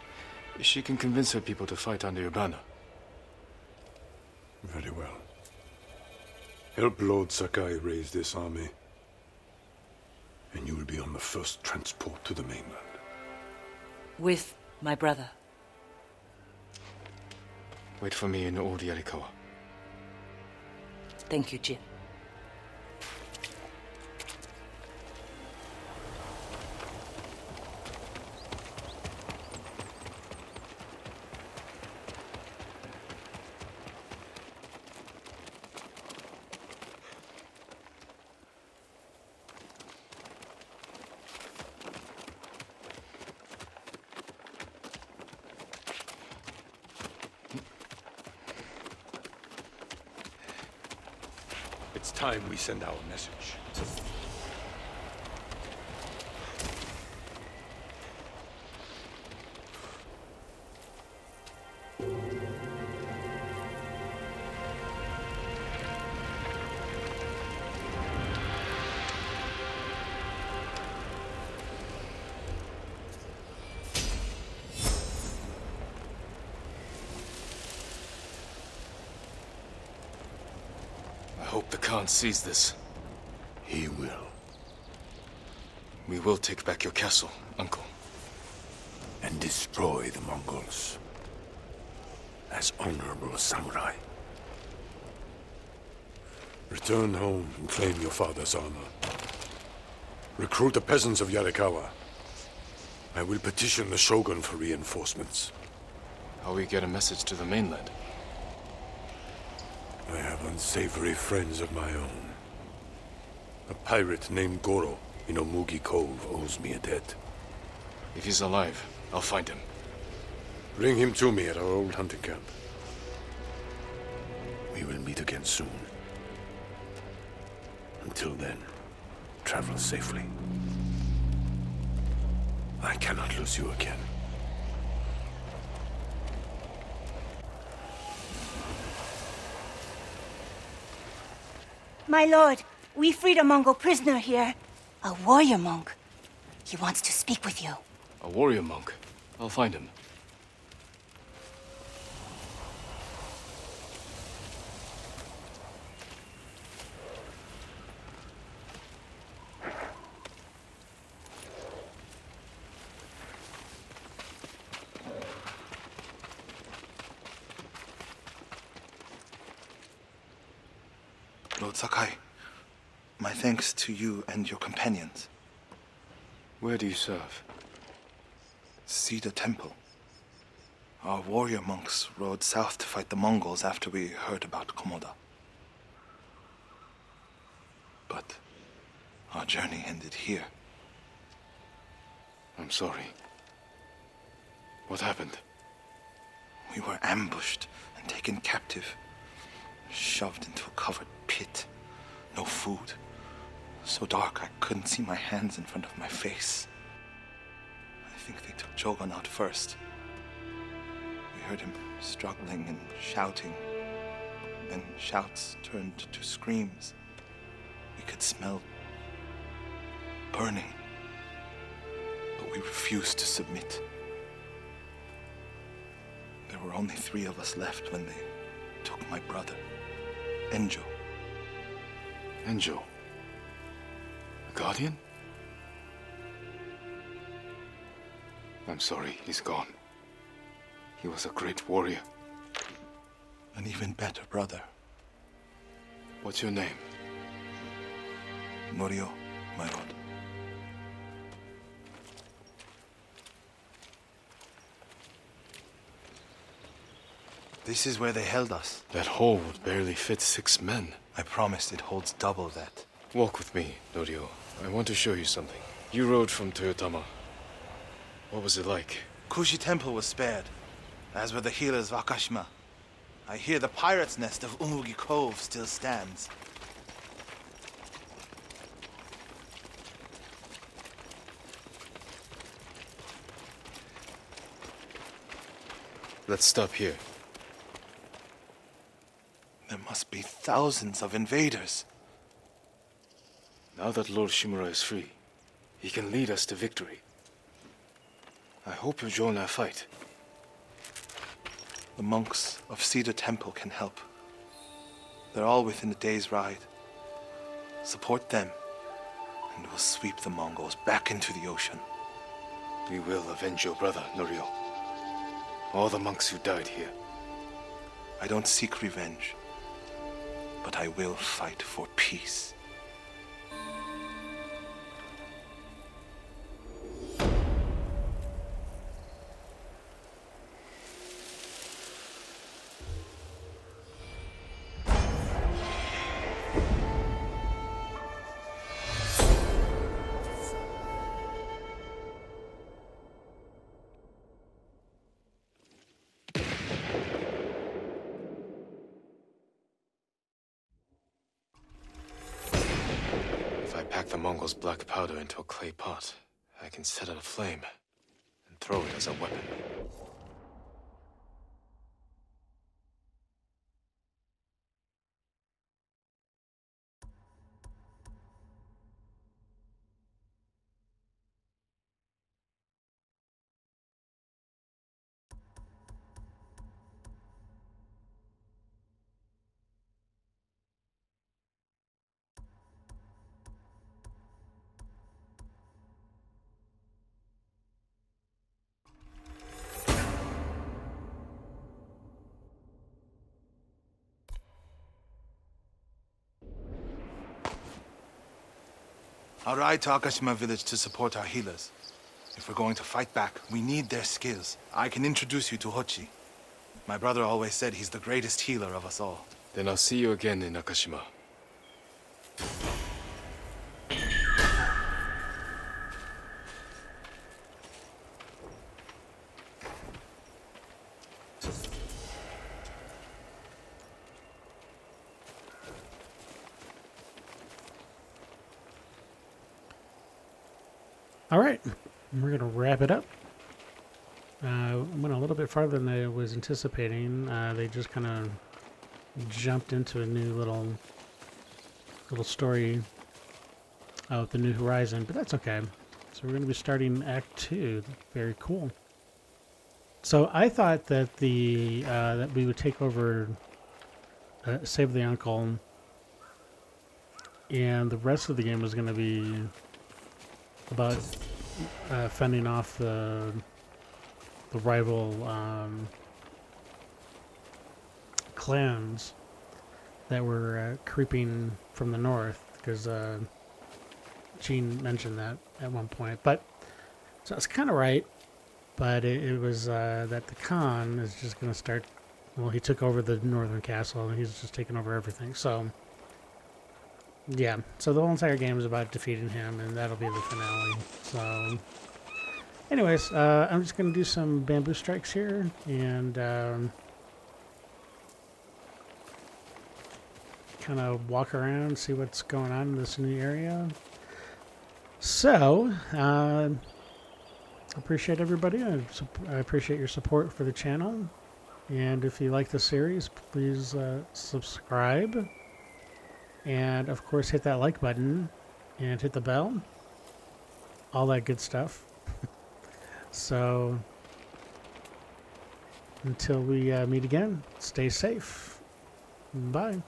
She can convince her people to fight under your banner. Very well. Help Lord Sakai raise this army. And you will be on the first transport to the mainland. With my brother. Wait for me in old Yarikawa. Thank you, Jin. It's time we send our message. Sees this. He will. We will take back your castle, Uncle. And destroy the Mongols. As honorable samurai. Return home and claim your father's honor. Recruit the peasants of Yarikawa. I will petition the Shogun for reinforcements. How we get a message to the mainland? I have unsavory friends of my own. A pirate named Goro in Omugi Cove owes me a debt. If he's alive, I'll find him. Bring him to me at our old hunting camp. We will meet again soon. Until then, travel safely. I cannot lose you again. My lord, we freed a Mongol prisoner here. A warrior monk. He wants to speak with you. A warrior monk? I'll find him. Thanks to you and your companions. Where do you serve? Cedar Temple. Our warrior monks rode south to fight the Mongols after we heard about Komoda. But our journey ended here. I'm sorry. What happened? We were ambushed and taken captive, shoved into a covered pit. No food. So dark, I couldn't see my hands in front of my face. I think they took Jogon out first. We heard him struggling and shouting. and shouts turned to screams. We could smell burning, but we refused to submit. There were only three of us left when they took my brother, Enjo. Enjo? The Guardian? I'm sorry, he's gone. He was a great warrior. An even better brother. What's your name? Norio, my lord. This is where they held us. That hole would barely fit 6 men. I promise it holds double that. Walk with me, Norio. I want to show you something. You rode from Toyotama. What was it like? Kushi Temple was spared, as were the healers of Akashima. I hear the pirate's nest of Umugi Cove still stands. Let's stop here. There must be thousands of invaders. Now that Lord Shimura is free, he can lead us to victory. I hope you join our fight. The monks of Cedar Temple can help. They're all within a day's ride. Support them, and we'll sweep the Mongols back into the ocean. We will avenge your brother, Norio. All the monks who died here. I don't seek revenge, but I will fight for peace. Black powder into a clay pot. I can set it aflame and throw it as a weapon. I'll ride to Akashima village to support our healers. If we're going to fight back, we need their skills. I can introduce you to Hochi. My brother always said he's the greatest healer of us all. Then I'll see you again in Akashima. It up. Went a little bit farther than I was anticipating. They just kind of jumped into a new little story of the New Horizon, but that's okay. So we're going to be starting Act 2. Very cool. So I thought that the that we would take over Save the Uncle, and the rest of the game was going to be about fending off the rival clans that were creeping from the north, because Jin mentioned that at one point. But so it's kind of right, but it was that the Khan is just going to start. Well, he took over the northern castle, and he's just taking over everything. So yeah, so the whole entire game is about defeating him, and that'll be the finale. So anyways, I'm just going to do some bamboo strikes here, and kind of walk around, see what's going on in this new area. So appreciate everybody. I appreciate your support for the channel. And if you like the series, please subscribe. And of course, hit that like button and hit the bell. All that good stuff. So, until we meet again, stay safe. Bye.